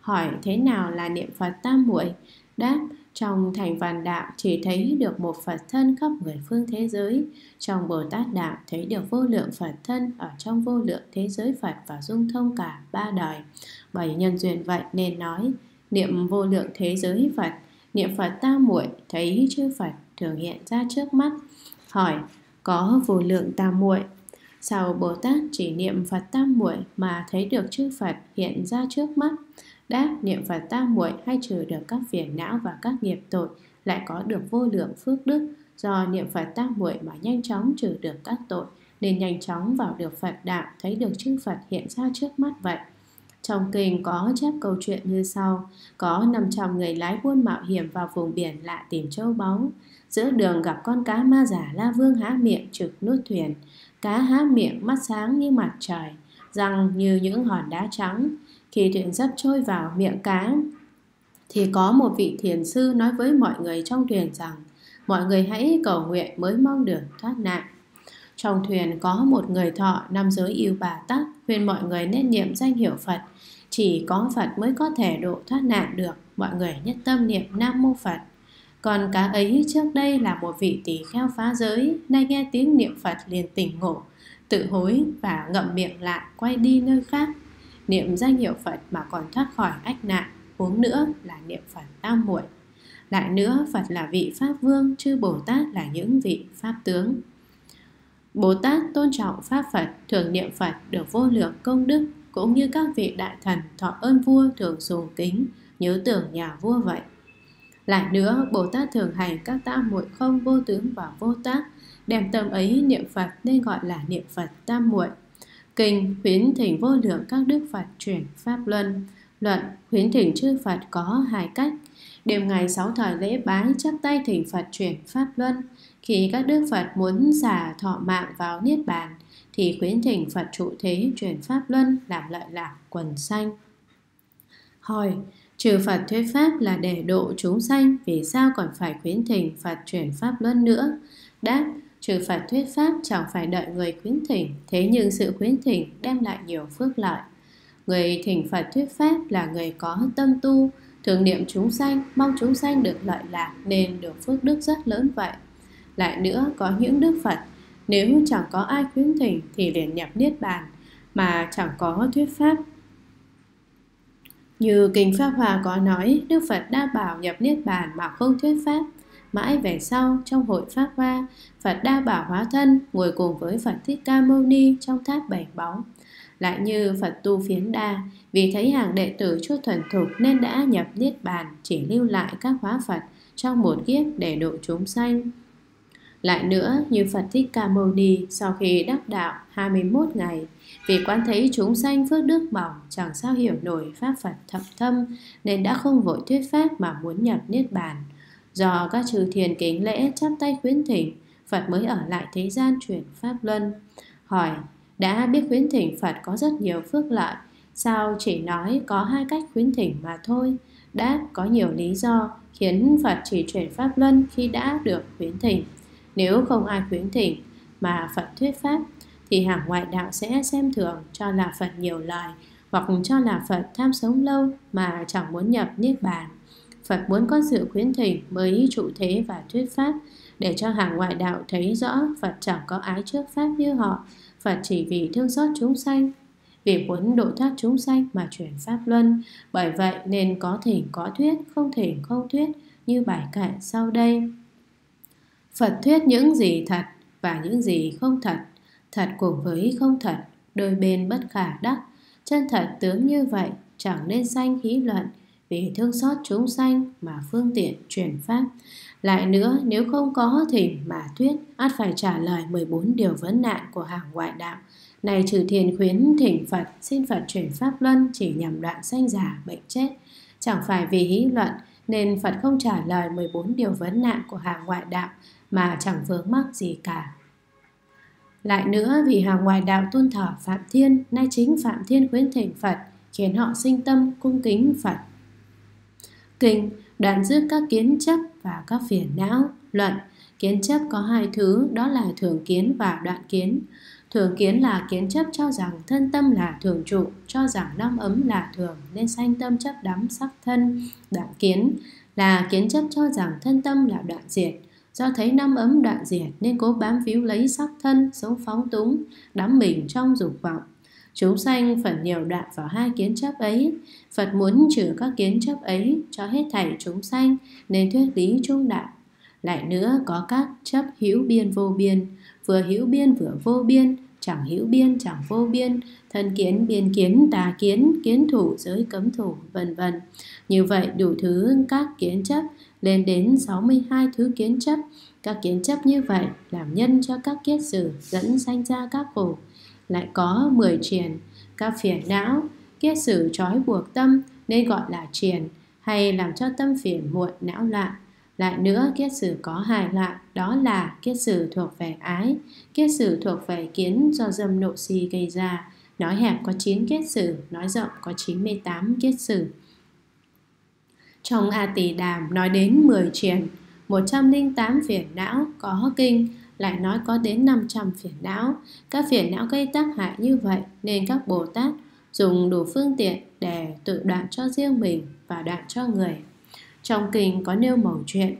Hỏi, thế nào là niệm Phật tam muội? Đáp, trong Thành Văn Đạo chỉ thấy được một Phật thân khắp mười phương thế giới, trong Bồ Tát Đạo thấy được vô lượng Phật thân ở trong vô lượng thế giới Phật và dung thông cả ba đời. Bởi nhân duyên vậy nên nói niệm vô lượng thế giới Phật, niệm Phật tam muội thấy chư Phật thường hiện ra trước mắt. Hỏi, có vô lượng tam muội, sao Bồ Tát chỉ niệm Phật tam muội mà thấy được chư Phật hiện ra trước mắt? Đáp, niệm Phật tam muội hay trừ được các phiền não và các nghiệp tội, lại có được vô lượng phước đức, do niệm Phật tam muội mà nhanh chóng trừ được các tội nên nhanh chóng vào được Phật đạo, thấy được chư Phật hiện ra trước mắt vậy. Trong kinh có chép câu chuyện như sau: có năm trăm người lái buôn mạo hiểm vào vùng biển lạ tìm châu báu. Giữa đường gặp con cá ma giả La Vương há miệng trực nuốt thuyền. Cá há miệng mắt sáng như mặt trời, răng như những hòn đá trắng. Khi thuyền sắp trôi vào miệng cá thì có một vị thiền sư nói với mọi người trong thuyền rằng mọi người hãy cầu nguyện mới mong được thoát nạn. Trong thuyền có một người thọ năm giới yêu bà tắc, khuyên mọi người nên niệm danh hiệu Phật, chỉ có Phật mới có thể độ thoát nạn được. Mọi người nhất tâm niệm Nam Mô Phật. Còn cá ấy trước đây là một vị tỳ kheo phá giới, nay nghe tiếng niệm Phật liền tỉnh ngộ, tự hối và ngậm miệng lại quay đi nơi khác. Niệm danh hiệu Phật mà còn thoát khỏi ách nạn, huống nữa là niệm Phật tam muội. Lại nữa, Phật là vị Pháp Vương, chư Bồ Tát là những vị Pháp Tướng. Bồ Tát tôn trọng Pháp Phật, thường niệm Phật được vô lượng công đức, cũng như các vị đại thần thọ ơn vua thường sùng kính, nhớ tưởng nhà vua vậy. Lại nữa, Bồ Tát thường hành các tam muội không vô tướng và vô tác, đem tâm ấy niệm Phật nên gọi là niệm Phật tam muội. Kinh khuyến thỉnh vô lượng các đức Phật chuyển Pháp Luân. Luận khuyến thỉnh chư Phật có hai cách: đêm ngày sáu thời lễ bái chắp tay thỉnh Phật chuyển Pháp Luân. Khi các đức Phật muốn xả thọ mạng vào Niết Bàn thì khuyến thỉnh Phật trụ thế chuyển Pháp Luân làm lợi lạc quần sanh. Hỏi, trừ Phật thuyết Pháp là để độ chúng sanh, vì sao còn phải khuyến thỉnh Phật chuyển Pháp Luân nữa? Đáp, trừ Phật thuyết Pháp chẳng phải đợi người khuyến thỉnh, thế nhưng sự khuyến thỉnh đem lại nhiều phước lợi. Người thỉnh Phật thuyết Pháp là người có tâm tu, thường niệm chúng sanh, mong chúng sanh được lợi lạc nên được phước đức rất lớn vậy. Lại nữa, có những đức Phật nếu chẳng có ai khuyến thỉnh thì liền nhập Niết Bàn mà chẳng có thuyết Pháp. Như Kinh Pháp Hòa có nói, Đức Phật đã bảo nhập Niết Bàn mà không thuyết Pháp. Mãi về sau, trong hội Pháp Hoa, Phật Đa Bảo hóa thân, ngồi cùng với Phật Thích Ca Mâu Ni trong tháp bảy báu. lại như Phật tu Phiến Đa, vì thấy hàng đệ tử chưa thuần thục nên đã nhập Niết Bàn, chỉ lưu lại các hóa Phật trong một kiếp để độ chúng sanh. Lại nữa, như Phật Thích Ca Mâu Ni sau khi đắc đạo hai mươi mốt ngày, vì quán thấy chúng sanh phước đức mỏng, chẳng sao hiểu nổi pháp Phật thập thâm, nên đã không vội thuyết pháp mà muốn nhập Niết Bàn. Do các chư thiền kính lễ chắp tay khuyến thỉnh, Phật mới ở lại thế gian chuyển pháp luân. Hỏi, đã biết khuyến thỉnh Phật có rất nhiều phước lợi, sao chỉ nói có hai cách khuyến thỉnh mà thôi? Đáp, có nhiều lý do khiến Phật chỉ chuyển pháp luân khi đã được khuyến thỉnh. Nếu không ai khuyến thỉnh mà Phật thuyết pháp thì hàng ngoại đạo sẽ xem thường, cho là Phật nhiều lời, hoặc cho là Phật tham sống lâu mà chẳng muốn nhập Niết Bàn. Phật muốn có sự khuyến thỉnh mới trụ thế và thuyết pháp, để cho hàng ngoại đạo thấy rõ Phật chẳng có ái trước pháp như họ. Phật chỉ vì thương xót chúng sanh, vì muốn độ thoát chúng sanh mà chuyển pháp luân. Bởi vậy nên có thỉnh có thuyết, không thỉnh không thuyết, như bài kệ sau đây. Phật thuyết những gì thật và những gì không thật, thật cùng với không thật, đôi bên bất khả đắc. Chân thật tướng như vậy, chẳng nên sanh hí luận, vì thương xót chúng sanh mà phương tiện truyền pháp. Lại nữa, nếu không có thỉnh mà thuyết, ắt phải trả lời mười bốn điều vấn nạn của hàng ngoại đạo. Này trừ thiền khuyến thỉnh Phật, xin Phật chuyển pháp luân chỉ nhằm đoạn sanh giả, bệnh chết. Chẳng phải vì hí luận nên Phật không trả lời mười bốn điều vấn nạn của hàng ngoại đạo mà chẳng vướng mắc gì cả. Lại nữa, vì hàng ngoại đạo tôn thờ Phạm Thiên, nay chính Phạm Thiên khuyến thỉnh Phật, khiến họ sinh tâm cung kính Phật. Kinh, đoạn dứt các kiến chấp và các phiền não. Luận, kiến chấp có hai thứ, đó là thường kiến và đoạn kiến. Thường kiến là kiến chấp cho rằng thân tâm là thường trụ, cho rằng năm ấm là thường nên sanh tâm chấp đắm sắc thân. Đoạn kiến là kiến chấp cho rằng thân tâm là đoạn diệt, do thấy năm ấm đoạn diệt nên cố bám víu lấy sắc thân, sống phóng túng, đắm mình trong dục vọng. Chúng sanh phần nhiều đoạn vào hai kiến chấp ấy. Phật muốn trừ các kiến chấp ấy cho hết thảy chúng sanh nên thuyết lý trung đạo. Lại nữa, có các chấp hữu biên vô biên, vừa hữu biên vừa vô biên, chẳng hữu biên chẳng vô biên, thân kiến, biên kiến, tà kiến, kiến thủ, giới cấm thủ, vân vân. Như vậy đủ thứ các kiến chấp, lên đến sáu mươi hai thứ kiến chấp. Các kiến chấp như vậy làm nhân cho các kiết sử, dẫn sanh ra các khổ. Lại có mười triền, các phiền não, kiết sử trói buộc tâm nên gọi là triền, hay làm cho tâm phiền muộn não loạn. Lại nữa, kiết sử có hai loại, đó là kiết sử thuộc về ái, kiết sử thuộc về kiến do dâm nộ si gây ra. Nói hẹp có chín kiết sử, nói rộng có chín mươi tám kiết sử. Trong A Tỳ Đàm nói đến mười triền, một trăm linh tám phiền não có kinh, lại nói có đến năm trăm phiền não. Các phiền não gây tác hại như vậy nên các Bồ Tát dùng đủ phương tiện để tự đoạn cho riêng mình và đoạn cho người. Trong kinh có nêu mẩu chuyện: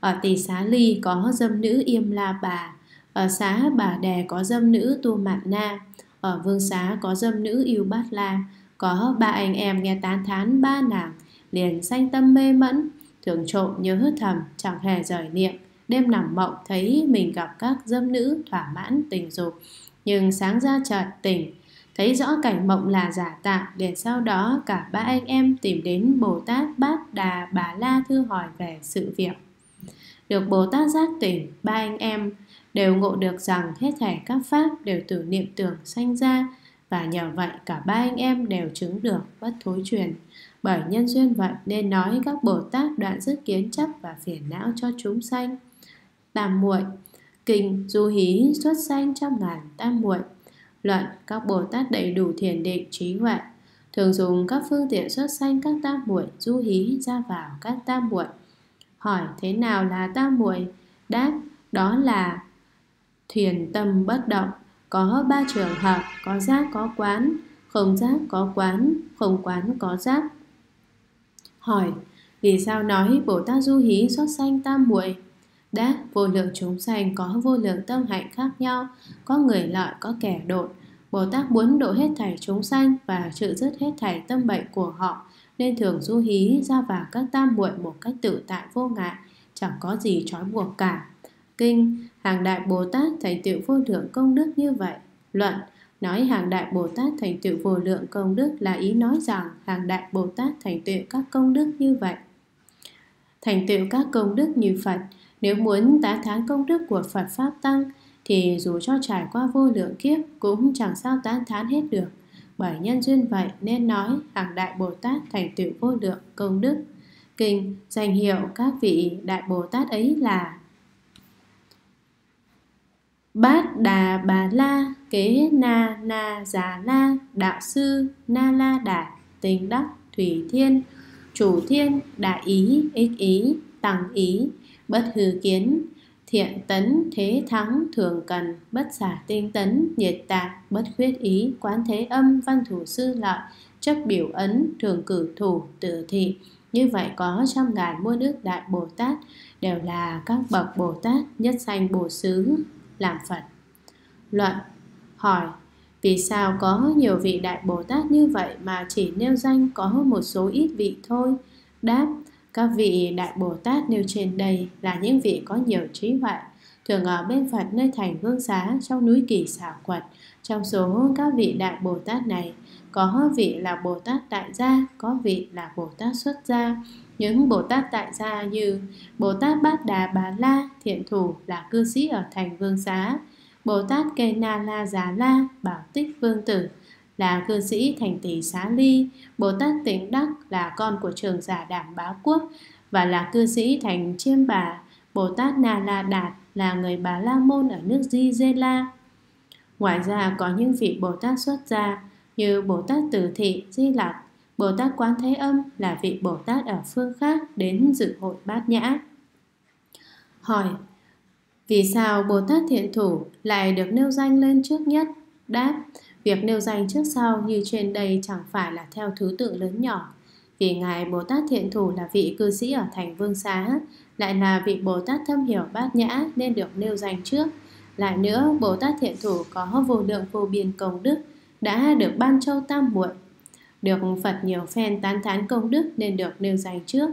ở Tỳ Xá Ly có dâm nữ Yêm La Bà, ở Xá Bà Đè có dâm nữ Tu Mạn Na, ở Vương Xá có dâm nữ Yêu Bát La. Có ba anh em nghe tán thán ba nàng liền sanh tâm mê mẫn, thường trộm nhớ thầm, chẳng hề rời niệm. Đêm nằm mộng thấy mình gặp các dâm nữ thỏa mãn tình dục, nhưng sáng ra chợt tỉnh, thấy rõ cảnh mộng là giả tạm. Liền sau đó cả ba anh em tìm đến Bồ Tát Bát Đà Bà La thưa hỏi về sự việc. Được Bồ Tát giác tỉnh, ba anh em đều ngộ được rằng hết thảy các pháp đều từ niệm tưởng sanh ra, và nhờ vậy cả ba anh em đều chứng được bất thối truyền. Bởi nhân duyên vậy nên nói các Bồ Tát đoạn dứt kiến chấp và phiền não cho chúng sanh. Tam muội, kinh Du Hí xuất sanh trăm ngàn tam muội. Luận, các Bồ Tát đầy đủ thiền định trí huệ, thường dùng các phương tiện xuất sanh các tam muội, du hí ra vào các tam muội. Hỏi, thế nào là tam muội? Đáp, đó là thiền tâm bất động. Có ba trường hợp: có giác có quán, không giác có quán, không quán có giác. Hỏi, vì sao nói Bồ Tát du hí xuất sanh tam muội? Đáp, vô lượng chúng sanh có vô lượng tâm hạnh khác nhau, có người lợi, có kẻ độn. Bồ Tát muốn độ hết thảy chúng sanh và trừ dứt hết thảy tâm bệnh của họ, nên thường du hí ra vào các tam muội một cách tự tại vô ngại, chẳng có gì trói buộc cả. Kinh, hàng đại Bồ Tát thành tựu vô lượng công đức như vậy. Luận, Nói hàng đại Bồ Tát thành tựu vô lượng công đức là ý nói rằng hàng đại Bồ Tát thành tựu các công đức như vậy. Thành tựu các công đức như Phật, nếu muốn tán thán công đức của Phật Pháp Tăng, thì dù cho trải qua vô lượng kiếp cũng chẳng sao tán thán hết được. Bởi nhân duyên vậy nên nói hàng đại Bồ Tát thành tựu vô lượng công đức. Kinh danh hiệu các vị đại Bồ Tát ấy là Bát Đà Bà La Kế Na Na Già La Đạo Sư Na La Đà Tinh Đắc Thủy Thiên Chủ Thiên Đại Ý Ích Ý Tằng Ý Bất Hư Kiến Thiện Tấn Thế Thắng Thường Cần Bất Xả Tinh Tấn Nhiệt Tạc Bất Khuyết Ý Quán Thế Âm Văn Thủ Sư Lợi Chấp Biểu Ấn Thường Cử Thủ Tử Thị. Như vậy có trăm ngàn muôn ức đại Bồ Tát đều là các bậc Bồ Tát nhất sanh Bồ Xứ làm Phật. Luận. Hỏi, vì sao có nhiều vị đại Bồ Tát như vậy mà chỉ nêu danh có một số ít vị thôi? Đáp, các vị đại Bồ Tát nêu trên đây là những vị có nhiều trí huệ, thường ở bên Phật nơi thành Vương Xá trong núi Kỳ Xảo Quật. Trong số các vị đại Bồ Tát này, có vị là Bồ Tát Tại Gia, có vị là Bồ Tát Xuất Gia. Những Bồ Tát Tại Gia như Bồ Tát Bát Đà Bà La Thiện Thủ là cư sĩ ở thành Vương Xá, Bồ Tát Kê Na La Già La Bảo Tích Vương Tử là cư sĩ thành Tỷ Xá Ly, Bồ Tát Tịnh Đắc là con của trường giả Đảm Báo Quốc và là cư sĩ thành Chiêm Bà, Bồ Tát Na La Đạt là người Bà La Môn ở nước Di Dê La. Ngoài ra có những vị Bồ Tát Xuất Gia như Bồ Tát Tử Thị Di Lặc, Bồ Tát Quán Thế Âm là vị Bồ Tát ở phương khác đến dự hội Bát Nhã. Hỏi, vì sao Bồ Tát Thiện Thủ lại được nêu danh lên trước nhất? Đáp, việc nêu danh trước sau như trên đây chẳng phải là theo thứ tự lớn nhỏ. Vì Ngài Bồ Tát Thiện Thủ là vị cư sĩ ở thành Vương Xá, lại là vị Bồ Tát thâm hiểu Bát Nhã nên được nêu danh trước. Lại nữa, Bồ Tát Thiện Thủ có vô lượng vô biên công đức, đã được ban châu tam muội, được Phật nhiều phen tán thán công đức nên được nêu danh trước.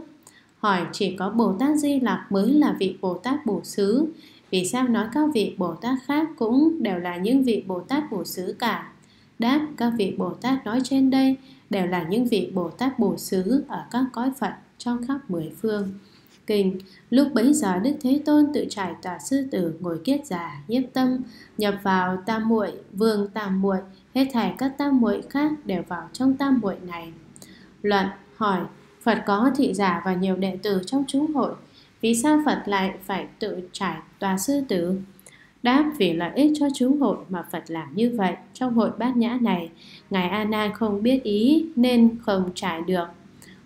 Hỏi, chỉ có Bồ Tát Di Lặc mới là vị Bồ Tát Bổ Xứ, vì sao nói các vị Bồ Tát khác cũng đều là những vị Bồ Tát Bổ Xứ cả? Đáp, các vị Bồ Tát nói trên đây đều là những vị Bồ Tát Bổ Xứ ở các cõi Phật trong khắp mười phương. Kinh, lúc bấy giờ Đức Thế Tôn tự trải tòa sư tử ngồi kiết già nhiếp tâm, nhập vào tam muội, vương tam muội, hết thảy các tam muội khác đều vào trong tam muội này. Luận. Hỏi, Phật có thị giả và nhiều đệ tử trong chúng hội, vì sao Phật lại phải tự trải tòa sư tử? Đáp, vì lợi ích cho chúng hội mà Phật làm như vậy. Trong hội Bát Nhã này, Ngài A Nan không biết ý nên không trải được.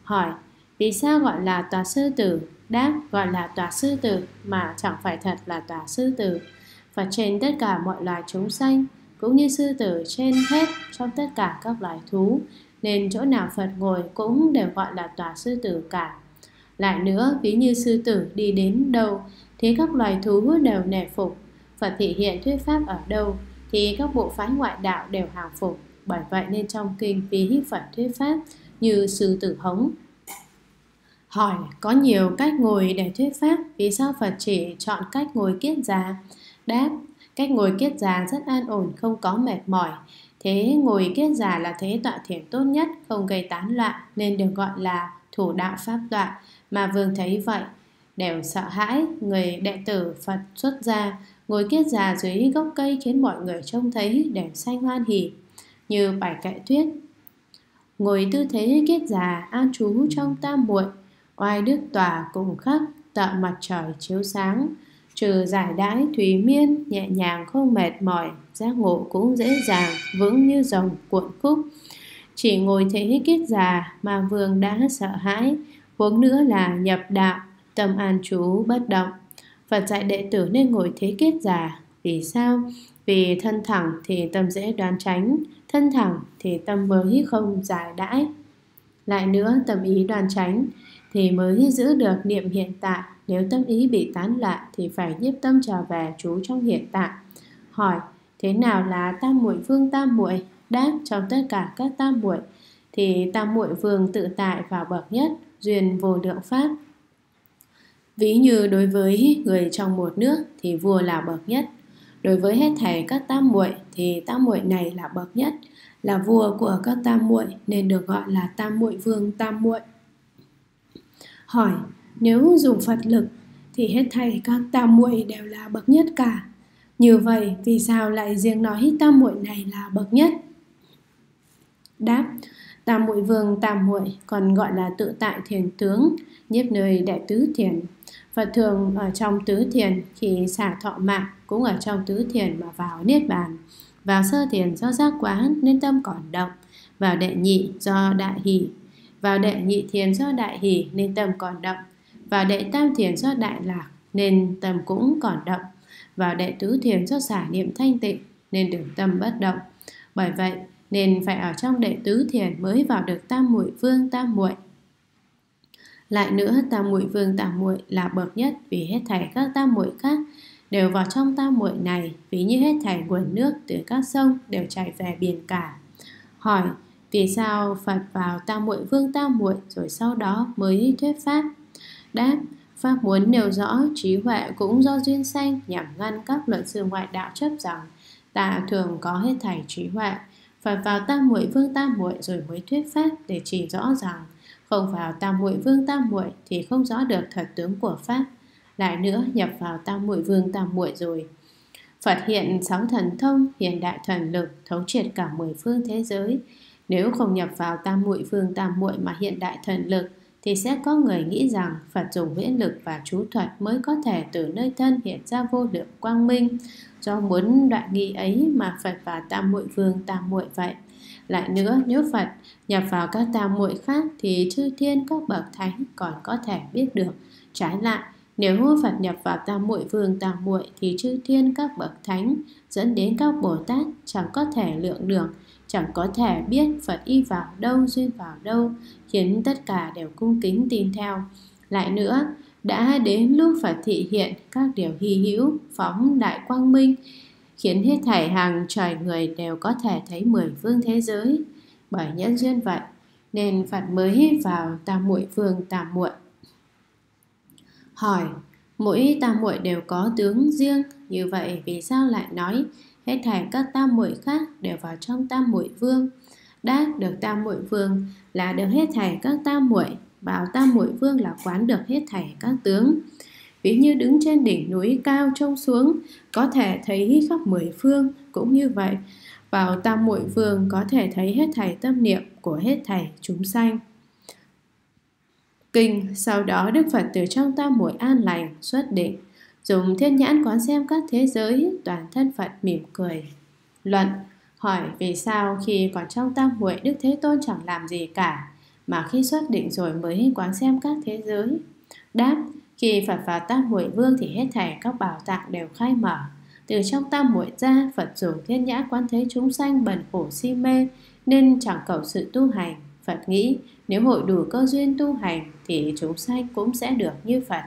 Hỏi, vì sao gọi là tòa sư tử? Đáp, gọi là tòa sư tử mà chẳng phải thật là tòa sư tử. Phật trên tất cả mọi loài chúng sanh cũng như sư tử trên hết trong tất cả các loài thú, nên chỗ nào Phật ngồi cũng đều gọi là tòa sư tử cả. Lại nữa, ví như sư tử đi đến đâu thì các loài thú đều nể phục. Phật thị hiện thuyết pháp ở đâu thì các bộ phái ngoại đạo đều hàng phục. Bởi vậy nên trong kinh ví Phật thuyết pháp như sư tử hống. Hỏi, có nhiều cách ngồi để thuyết pháp, vì sao Phật chỉ chọn cách ngồi kiết già? Đáp, cách ngồi kiết già rất an ổn, không có mệt mỏi. Thế ngồi kiết già là thế tọa thiền tốt nhất, không gây tán loạn nên được gọi là thủ đạo pháp tọa. Mà Vương thấy vậy đều sợ hãi. Người đệ tử Phật xuất gia ngồi kiết già dưới gốc cây khiến mọi người trông thấy đều sanh hoan hỉ. Như bài kệ thuyết, ngồi tư thế kiết già an trú trong tam muội, oai đức tòa cùng khắc tợ mặt trời chiếu sáng, trừ giải đãi thùy miên, nhẹ nhàng không mệt mỏi, giác ngộ cũng dễ dàng, vững như rồng cuộn khúc. Chỉ ngồi thế kiết già mà Vương đã sợ hãi, huống nữa là nhập đạo, tâm an trú bất động. Phật dạy đệ tử nên ngồi thế kiết già. Vì sao? Vì thân thẳng thì tâm dễ đoán tránh, thân thẳng thì tâm mới không giải đãi. Lại nữa, tâm ý đoán tránh thì mới giữ được niệm hiện tại. Nếu tâm ý bị tán loạn thì phải nhiếp tâm trở về trú trong hiện tại. Hỏi, thế nào là tam muội, vương tam muội? Đáp, trong tất cả các tam muội thì tam muội vương tự tại vào bậc nhất, duyên vô lượng pháp. Ví như đối với người trong một nước thì vua là bậc nhất, Đối với hết thảy các tam muội thì tam muội này là bậc nhất, là vua của các tam muội nên được gọi là tam muội vương tam muội. Hỏi, nếu dùng Phật lực thì hết thảy các tam muội đều là bậc nhất cả. Như vậy vì sao lại riêng nói tam muội này là bậc nhất? Đáp, tam muội vương tam muội còn gọi là tự tại thiền tướng, nhiếp nơi đại tứ thiền. Phật thường ở trong tứ thiền, khi xả thọ mạng cũng ở trong tứ thiền mà vào niết bàn. Vào sơ thiền do giác quá nên tâm còn động, vào đệ nhị do đại hỷ, vào đệ nhị thiền do đại hỷ nên tâm còn động, vào đệ tam thiền do đại lạc nên tâm cũng còn động, vào đệ tứ thiền do xả niệm thanh tịnh nên được tâm bất động. Bởi vậy nên phải ở trong đệ tứ thiền mới vào được tam muội vương tam muội. Lại nữa, tam muội vương tam muội là bậc nhất vì hết thảy các tam muội khác đều vào trong tam muội này, vì như hết thảy nguồn nước từ các sông đều chảy về biển cả. Hỏi, vì sao Phật vào tam muội vương tam muội rồi sau đó mới thuyết pháp? Đáp, pháp muốn nêu rõ trí huệ cũng do duyên sanh, nhằm ngăn các luận sư ngoại đạo chấp rằng ta thường có hết thảy trí huệ. Phật vào tam muội vương tam muội rồi mới thuyết pháp để chỉ rõ rằng không vào tam muội vương tam muội thì không rõ được thật tướng của pháp. Lại nữa, nhập vào tam muội vương tam muội rồi, Phật hiện sóng thần thông, hiện đại thần lực, thấu triệt cả mười phương thế giới. Nếu không nhập vào tam muội vương tam muội mà hiện đại thần lực thì sẽ có người nghĩ rằng Phật dùng huyễn lực và chú thuật mới có thể từ nơi thân hiện ra vô lượng quang minh. Do muốn đoạn nghi ấy mà Phật và tam muội vương tam muội vậy. Lại nữa, nếu Phật nhập vào các tam muội khác thì chư thiên các bậc thánh còn có thể biết được. Trái lại, nếu Phật nhập vào tam muội vương tam muội thì chư thiên các bậc thánh dẫn đến các Bồ Tát chẳng có thể lượng được, chẳng có thể biết Phật y vào đâu, duyên vào đâu, khiến tất cả đều cung kính tin theo. Lại nữa, đã đến lúc Phật thị hiện các điều hy hữu, phóng đại quang minh, khiến hết thảy hàng trời người đều có thể thấy mười phương thế giới. Bởi nhân duyên vậy nên Phật mới vào tam muội vương tam muội. Hỏi, mỗi tam muội đều có tướng riêng, như vậy vì sao lại nói hết thảy các tam muội khác đều vào trong tam muội vương? Đáp, được tam muội vương là được hết thảy các tam muội, vào tam muội vương là quán được hết thảy các tướng. Ví như đứng trên đỉnh núi cao trông xuống có thể thấy khắp mười phương, cũng như vậy vào tam muội vương có thể thấy hết thảy tâm niệm của hết thảy chúng sanh. Kinh, sau đó Đức Phật từ trong tam muội an lành xuất định, dùng thiên nhãn quán xem các thế giới, toàn thân Phật mỉm cười. Luận, hỏi vì sao khi còn trong tam muội Đức Thế Tôn chẳng làm gì cả, mà khi xuất định rồi mới quán xem các thế giới? Đáp, khi Phật vào tam muội vương thì hết thảy các bảo tạng đều khai mở. Từ trong tam muội ra, Phật dùng thiên nhãn quán thấy chúng sanh bần khổ si mê nên chẳng cầu sự tu hành. Phật nghĩ nếu hội đủ cơ duyên tu hành thì chúng sanh cũng sẽ được như Phật.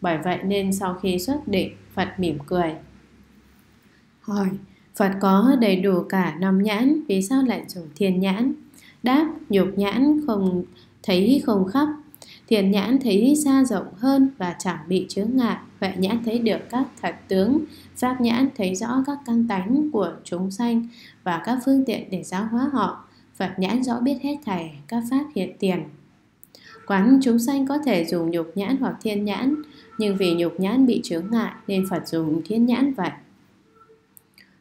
Bởi vậy nên sau khi xuất định, Phật mỉm cười. Hỏi, Phật có đầy đủ cả năm nhãn, vì sao lại dùng thiên nhãn? Đáp, nhục nhãn không thấy không khắp, thiền nhãn thấy xa rộng hơn và chẳng bị chướng ngại, huệ nhãn thấy được các thật tướng, pháp nhãn thấy rõ các căn tánh của chúng sanh và các phương tiện để giáo hóa họ, Phật nhãn rõ biết hết thảy các pháp hiện tiền. Quán chúng sanh có thể dùng nhục nhãn hoặc thiên nhãn, nhưng vì nhục nhãn bị chướng ngại nên Phật dùng thiên nhãn vậy.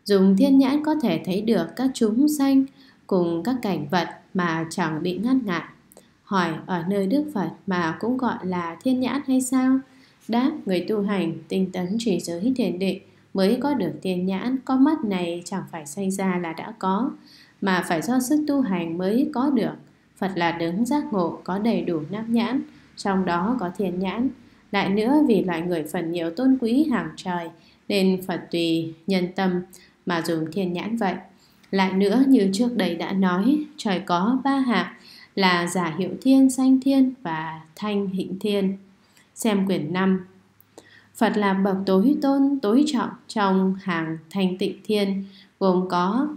Dùng thiên nhãn có thể thấy được các chúng sanh cùng các cảnh vật mà chẳng bị ngăn ngại. Hỏi, ở nơi Đức Phật mà cũng gọi là thiên nhãn hay sao? Đáp, người tu hành tinh tấn trì giới thiền định mới có được thiên nhãn. Con mắt này chẳng phải sanh ra là đã có, mà phải do sức tu hành mới có được. Phật là đấng giác ngộ có đầy đủ năm nhãn, trong đó có thiên nhãn. Lại nữa, vì loài người phần nhiều tôn quý hàng trời nên Phật tùy nhân tâm mà dùng thiên nhãn vậy. Lại nữa, như trước đây đã nói, trời có ba hạng là giả hiệu thiên, sanh thiên và thanh hịnh thiên. Xem quyển năm. Phật là bậc tối tôn, tối trọng trong hàng thanh tịnh thiên, gồm có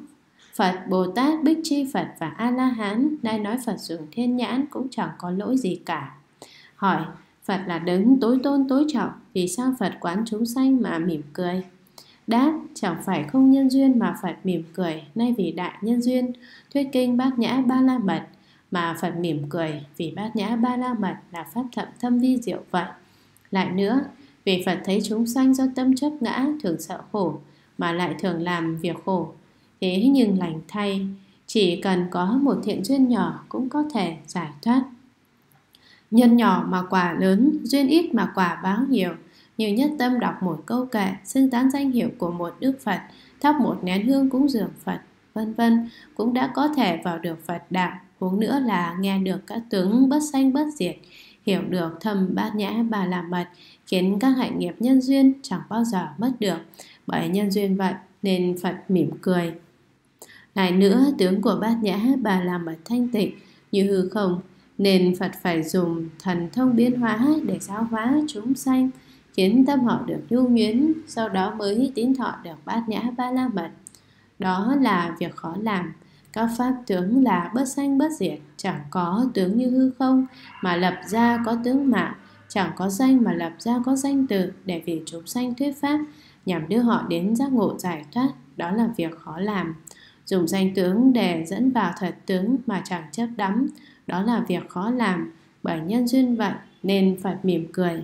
Phật, Bồ Tát, Bích Chi Phật và A-la-hán. Nay nói Phật dùng thiên nhãn cũng chẳng có lỗi gì cả. Hỏi, Phật là đấng tối tôn tối trọng, vì sao Phật quán chúng sanh mà mỉm cười? Đáp, chẳng phải không nhân duyên mà Phật mỉm cười, nay vì đại nhân duyên, thuyết kinh Bát Nhã Ba La Mật, mà Phật mỉm cười, vì Bát Nhã Ba La Mật là pháp thậm thâm vi diệu vậy. Lại nữa, vì Phật thấy chúng sanh do tâm chấp ngã thường sợ khổ, mà lại thường làm việc khổ. Thế nhưng lành thay, chỉ cần có một thiện duyên nhỏ cũng có thể giải thoát. Nhân nhỏ mà quả lớn, duyên ít mà quả báo nhiều. Như nhất tâm đọc một câu kệ, xưng tán danh hiệu của một đức Phật, thắp một nén hương cúng dường Phật, vân vân, cũng đã có thể vào được Phật đạo. Huống nữa là nghe được các tướng bất sanh bất diệt, hiểu được thầm Bát Nhã Bà La Mật, khiến các hạnh nghiệp nhân duyên chẳng bao giờ mất được. Bởi nhân duyên vậy nên Phật mỉm cười. Lại nữa, tướng của Bát Nhã Bà La Mật thanh tịnh như hư không, nên Phật phải dùng thần thông biến hóa để giáo hóa chúng sanh, khiến tâm họ được nhu nhuyễn, sau đó mới tín thọ được Bát Nhã Ba La Mật. Đó là việc khó làm. Các pháp tướng là bất sanh bất diệt, chẳng có tướng như hư không mà lập ra có tướng mạo, chẳng có danh mà lập ra có danh từ, để vì chúng sanh thuyết pháp nhằm đưa họ đến giác ngộ giải thoát. Đó là việc khó làm. Dùng danh tướng để dẫn vào thật tướng mà chẳng chấp đắm, đó là việc khó làm. Bởi nhân duyên vậy nên Phật mỉm cười.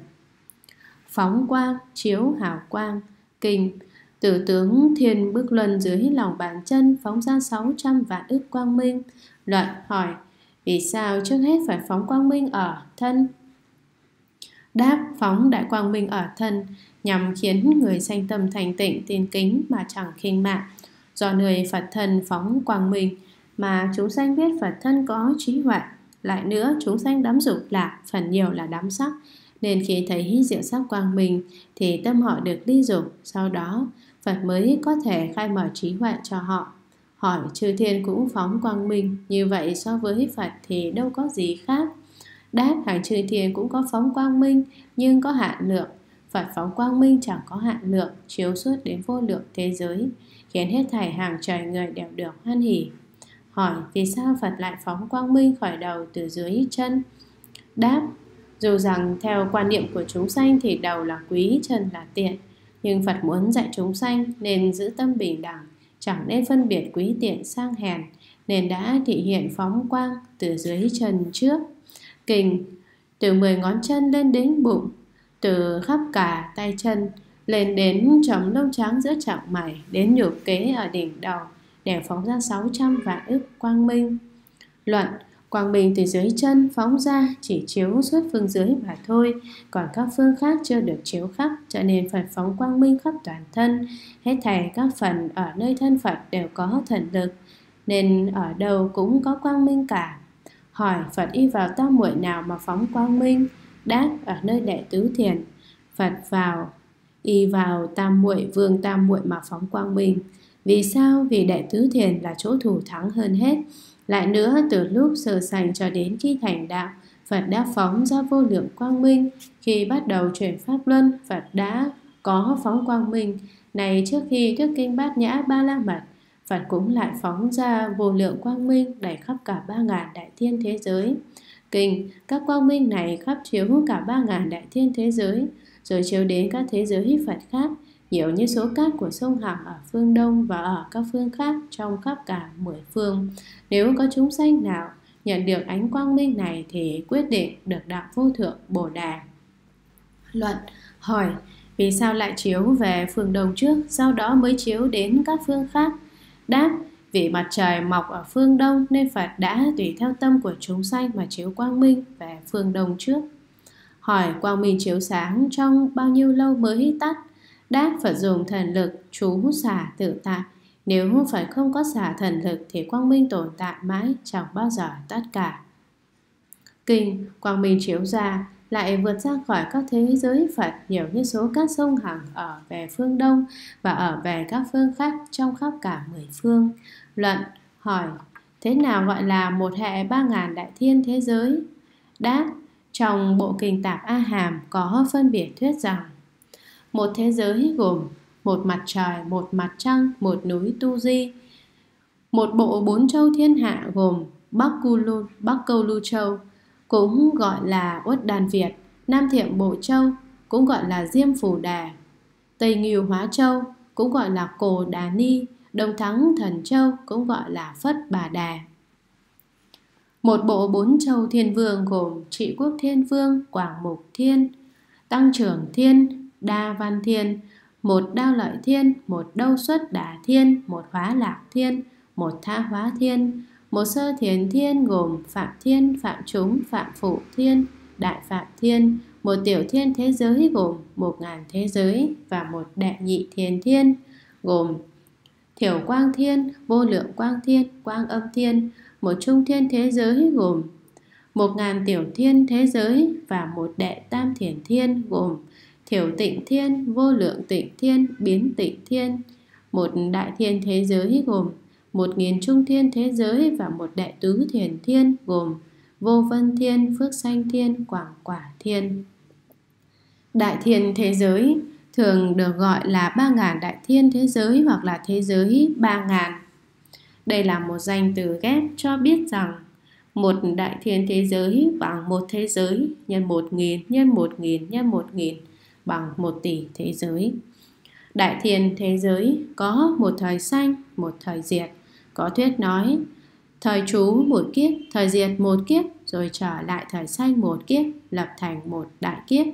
Phóng quang, chiếu hào quang. Kinh, từ tướng thiên bước luân dưới lòng bàn chân phóng ra sáu trăm vạn ức quang minh. Luận, hỏi, vì sao trước hết phải phóng quang minh ở thân? Đáp, phóng đại quang minh ở thân nhằm khiến người sanh tâm thành tịnh tin kính mà chẳng khinh mạng. Do người Phật thân phóng quang minh mà chúng sanh biết Phật thân có trí huệ. Lại nữa, chúng sanh đắm dục là phần nhiều là đắm sắc, nên khi thấy diệu sắc quang minh thì tâm họ được ly dục, sau đó Phật mới có thể khai mở trí huệ cho họ. Hỏi, chư thiên cũng phóng quang minh, như vậy so với Phật thì đâu có gì khác. Đáp, hàng chư thiên cũng có phóng quang minh nhưng có hạn lượng. Phật phóng quang minh chẳng có hạn lượng, chiếu suốt đến vô lượng thế giới, khiến hết thảy hàng trời người đều được hoan hỉ. Hỏi, vì sao Phật lại phóng quang minh khởi đầu từ dưới chân? Đáp, dù rằng theo quan niệm của chúng sanh thì đầu là quý, chân là tiện, nhưng Phật muốn dạy chúng sanh nên giữ tâm bình đẳng, chẳng nên phân biệt quý tiện sang hèn, nên đã thị hiện phóng quang từ dưới chân trước. Kinh, từ mười ngón chân lên đến bụng, từ khắp cả tay chân lên đến chấm lông trắng giữa chặng mày, đến nhục kế ở đỉnh đầu, để phóng ra sáu trăm vạn ức quang minh. Luận, quang minh từ dưới chân phóng ra chỉ chiếu suốt phương dưới mà thôi, còn các phương khác chưa được chiếu khắp, cho nên Phật phóng quang minh khắp toàn thân. Hết thảy các phần ở nơi thân Phật đều có thần lực, nên ở đâu cũng có quang minh cả. Hỏi, Phật y vào tam muội nào mà phóng quang minh? Đáp, ở nơi đệ tứ thiền, Phật vào y vào tam muội vương tam muội mà phóng quang minh. Vì sao? Vì đệ tứ thiền là chỗ thủ thắng hơn hết. Lại nữa, từ lúc sơ sanh cho đến khi thành đạo, Phật đã phóng ra vô lượng quang minh. Khi bắt đầu chuyển pháp luân, Phật đã có phóng quang minh. Này, trước khi thuyết kinh Bát Nhã Ba La Mật, Phật cũng lại phóng ra vô lượng quang minh đầy khắp cả ba ngàn đại thiên thế giới. Kinh, các quang minh này khắp chiếu cả ba ngàn đại thiên thế giới, rồi chiếu đến các thế giới Phật khác, nhiều như số cát của sông Hằng ở phương Đông và ở các phương khác trong khắp cả mười phương. Nếu có chúng sanh nào nhận được ánh quang minh này thì quyết định được đạo vô thượng Bồ Đà. Luận, hỏi, vì sao lại chiếu về phương Đông trước, sau đó mới chiếu đến các phương khác? Đáp, vì mặt trời mọc ở phương Đông nên Phật đã tùy theo tâm của chúng sanh mà chiếu quang minh về phương Đông trước. Hỏi, quang minh chiếu sáng trong bao nhiêu lâu mới tắt? Đáp, Phật dùng thần lực chú xả tự tại. Nếu Phật không có xả thần lực thì quang minh tồn tại mãi, chẳng bao giờ tắt cả. Kinh, quang minh chiếu ra lại vượt ra khỏi các thế giới Phật, nhiều như số các sông Hằng ở về phương Đông và ở về các phương khác trong khắp cả mười phương. Luận, hỏi, thế nào gọi là một hệ ba ngàn đại thiên thế giới? Đáp, trong bộ kinh Tạp A Hàm có phân biệt thuyết rằng, một thế giới gồm một mặt trời, một mặt trăng, một núi Tu Di, một bộ bốn châu thiên hạ gồm Bắc Cư Lu, Bắc Câu Lu Châu, cũng gọi là Uất Đan Việt, Nam Thiệm Bộ Châu, cũng gọi là Diêm Phù Đà, Tây Ngưu Hóa Châu, cũng gọi là Cồ Đà Ni, Đông Thắng Thần Châu cũng gọi là Phất Bà Đà. Một bộ bốn châu thiên vương gồm Trị Quốc Thiên Vương, Quảng Mục Thiên, Tăng Trưởng Thiên, Đa Văn Thiên, một Đao Lợi Thiên, một Đâu Xuất Đà Thiên, một Hóa Lạc Thiên, một Tha Hóa Thiên, một Sơ Thiền Thiên gồm Phạm Thiên, Phạm Chúng, Phạm Phụ Thiên, Đại Phạm Thiên, một Tiểu Thiên Thế Giới gồm một ngàn thế giới và một Đệ Nhị Thiền Thiên gồm Thiểu Quang Thiên, Vô Lượng Quang Thiên, Quang Âm Thiên, một Trung Thiên Thế Giới gồm một ngàn Tiểu Thiên Thế Giới và một Đệ Tam Thiền Thiên gồm Thiểu Tịnh Thiên, Vô Lượng Tịnh Thiên, Biến Tịnh Thiên, một Đại Thiên Thế Giới gồm một nghìn Trung Thiên Thế Giới và một Đệ Tứ Thiền Thiên gồm Vô Vân Thiên, Phước Sanh Thiên, Quảng Quả Thiên. Đại Thiên Thế Giới thường được gọi là ba ngàn Đại Thiên Thế Giới hoặc là Thế Giới ba ngàn. Đây là một danh từ ghép cho biết rằng một Đại Thiên Thế Giới bằng một thế giới nhân một nghìn nhân một nghìn nhân một nghìn bằng một tỷ thế giới. Đại Thiên Thế Giới có một thời sanh, một thời diệt. Có thuyết nói thời trú một kiếp, thời diệt một kiếp, rồi trở lại thời sanh một kiếp, lập thành một đại kiếp.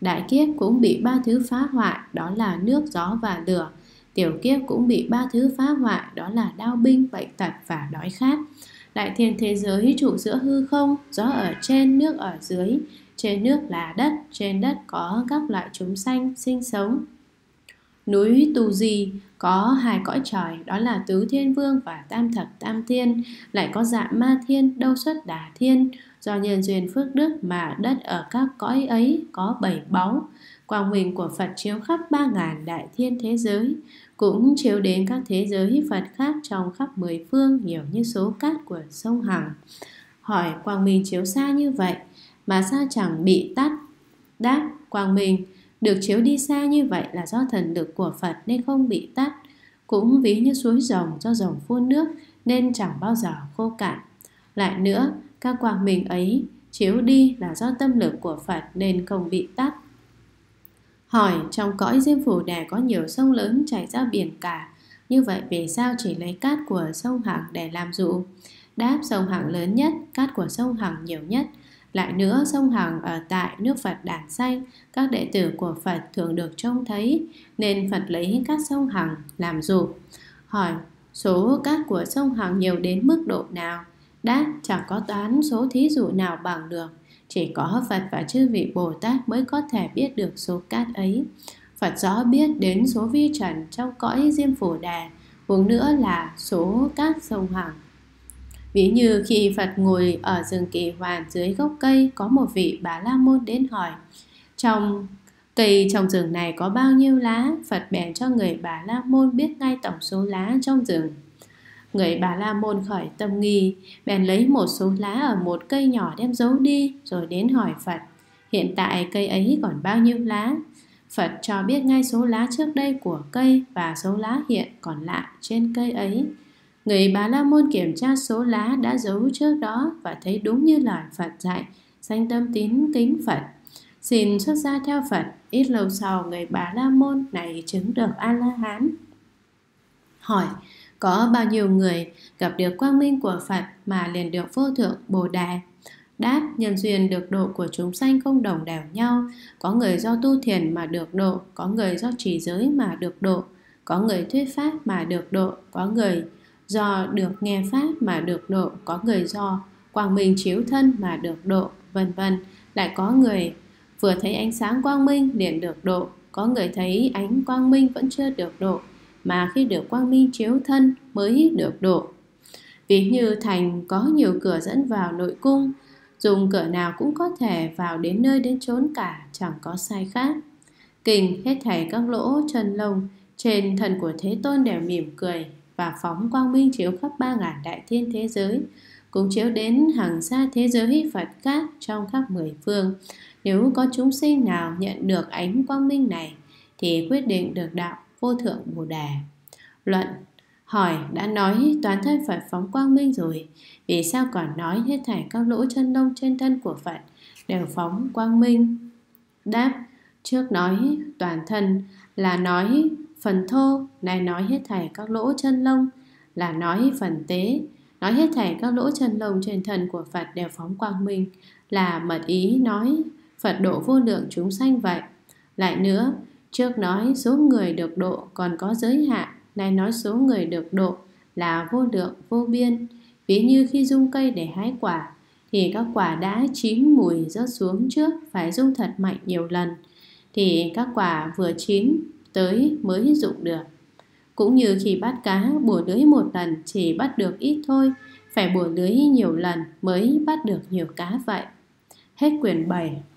Đại kiếp cũng bị ba thứ phá hoại, đó là nước, gió và lửa. Tiểu kiếp cũng bị ba thứ phá hoại, đó là đao binh, bệnh tật và đói khát. Đại Thiên Thế Giới trụ giữa hư không, gió ở trên, nước ở dưới. Trên nước là đất, trên đất có các loại chúng sanh sinh sống. Núi Tu Di có hai cõi trời, đó là Tứ Thiên Vương và Tam Thập Tam Thiên, lại có Dạ Ma Thiên, Đâu Xuất Đà Thiên. Do nhân duyên phước đức mà đất ở các cõi ấy có bảy báu. Quang huỳnh của Phật chiếu khắp ba ngàn đại thiên thế giới, cũng chiếu đến các thế giới Phật khác trong khắp mười phương, nhiều như số cát của sông Hằng. Hỏi quang minh chiếu xa như vậy mà sao chẳng bị tắt? Đáp, quang minh được chiếu đi xa như vậy là do thần lực của Phật nên không bị tắt. Cũng ví như suối rồng, do rồng phun nước nên chẳng bao giờ khô cạn. Lại nữa, các quang minh ấy chiếu đi là do tâm lực của Phật nên không bị tắt. Hỏi, trong cõi Diêm Phù Đà có nhiều sông lớn chảy ra biển cả, như vậy vì sao chỉ lấy cát của sông Hằng để làm dụ? Đáp, sông Hằng lớn nhất, cát của sông Hằng nhiều nhất. Lại nữa, sông Hằng ở tại nước Phật Đản Xanh, các đệ tử của Phật thường được trông thấy, nên Phật lấy cát sông Hằng làm dụ. Hỏi, số cát của sông Hằng nhiều đến mức độ nào? Đáp, chẳng có toán số thí dụ nào bằng được. Chỉ có Phật và chư vị Bồ Tát mới có thể biết được số cát ấy. Phật rõ biết đến số vi trần trong cõi Diêm Phù Đà, huống nữa là số cát sông Hằng. Ví như khi Phật ngồi ở rừng Kỳ Hoàn dưới gốc cây, có một vị Bà La Môn đến hỏi: trong cây trong rừng này có bao nhiêu lá? Phật bèn cho người Bà La Môn biết ngay tổng số lá trong rừng. Người Bà La Môn khởi tâm nghi, bèn lấy một số lá ở một cây nhỏ đem giấu đi, rồi đến hỏi Phật: hiện tại cây ấy còn bao nhiêu lá? Phật cho biết ngay số lá trước đây của cây và số lá hiện còn lại trên cây ấy. Người Bà La Môn kiểm tra số lá đã giấu trước đó và thấy đúng như lời Phật dạy, sanh tâm tín kính Phật, xin xuất gia theo Phật. Ít lâu sau, người Bà La Môn này chứng được A-la-hán. Hỏi, có bao nhiêu người gặp được quang minh của Phật mà liền được vô thượng Bồ Đề? Đáp, nhân duyên được độ của chúng sanh không đồng đều nhau. Có người do tu thiền mà được độ, có người do trì giới mà được độ, có người thuyết pháp mà được độ, có người do được nghe pháp mà được độ, có người do quang minh chiếu thân mà được độ, vân vân. Lại có người vừa thấy ánh sáng quang minh liền được độ, có người thấy ánh quang minh vẫn chưa được độ, mà khi được quang minh chiếu thân mới được độ. Ví như thành có nhiều cửa dẫn vào nội cung, dùng cửa nào cũng có thể vào đến nơi đến chốn cả, chẳng có sai khác. Kình hết thảy các lỗ chân lông trên thân của Thế Tôn đều mỉm cười và phóng quang minh chiếu khắp ba ngàn đại thiên thế giới, cũng chiếu đến hàng xa thế giới Phật khác trong khắp mười phương. Nếu có chúng sinh nào nhận được ánh quang minh này thì quyết định được đạo vô thượng Bồ Đề. Luận. Hỏi, đã nói toàn thân Phật phóng quang minh rồi, vì sao còn nói hết thảy các lỗ chân lông trên thân của Phật đều phóng quang minh? Đáp, trước nói toàn thân là nói phần thô, này nói hết thảy các lỗ chân lông, là nói phần tế, nói hết thảy các lỗ chân lông trên thân của Phật đều phóng quang minh, là mật ý nói Phật độ vô lượng chúng sanh vậy. Lại nữa, trước nói số người được độ còn có giới hạn, nay nói số người được độ là vô lượng vô biên. Ví như khi dung cây để hái quả, thì các quả đã chín mùi rớt xuống trước phải dung thật mạnh nhiều lần, thì các quả vừa chín tới mới dụng được. Cũng như khi bắt cá, bủa lưới một lần chỉ bắt được ít thôi, phải bủa lưới nhiều lần mới bắt được nhiều cá vậy. Hết quyển bảy.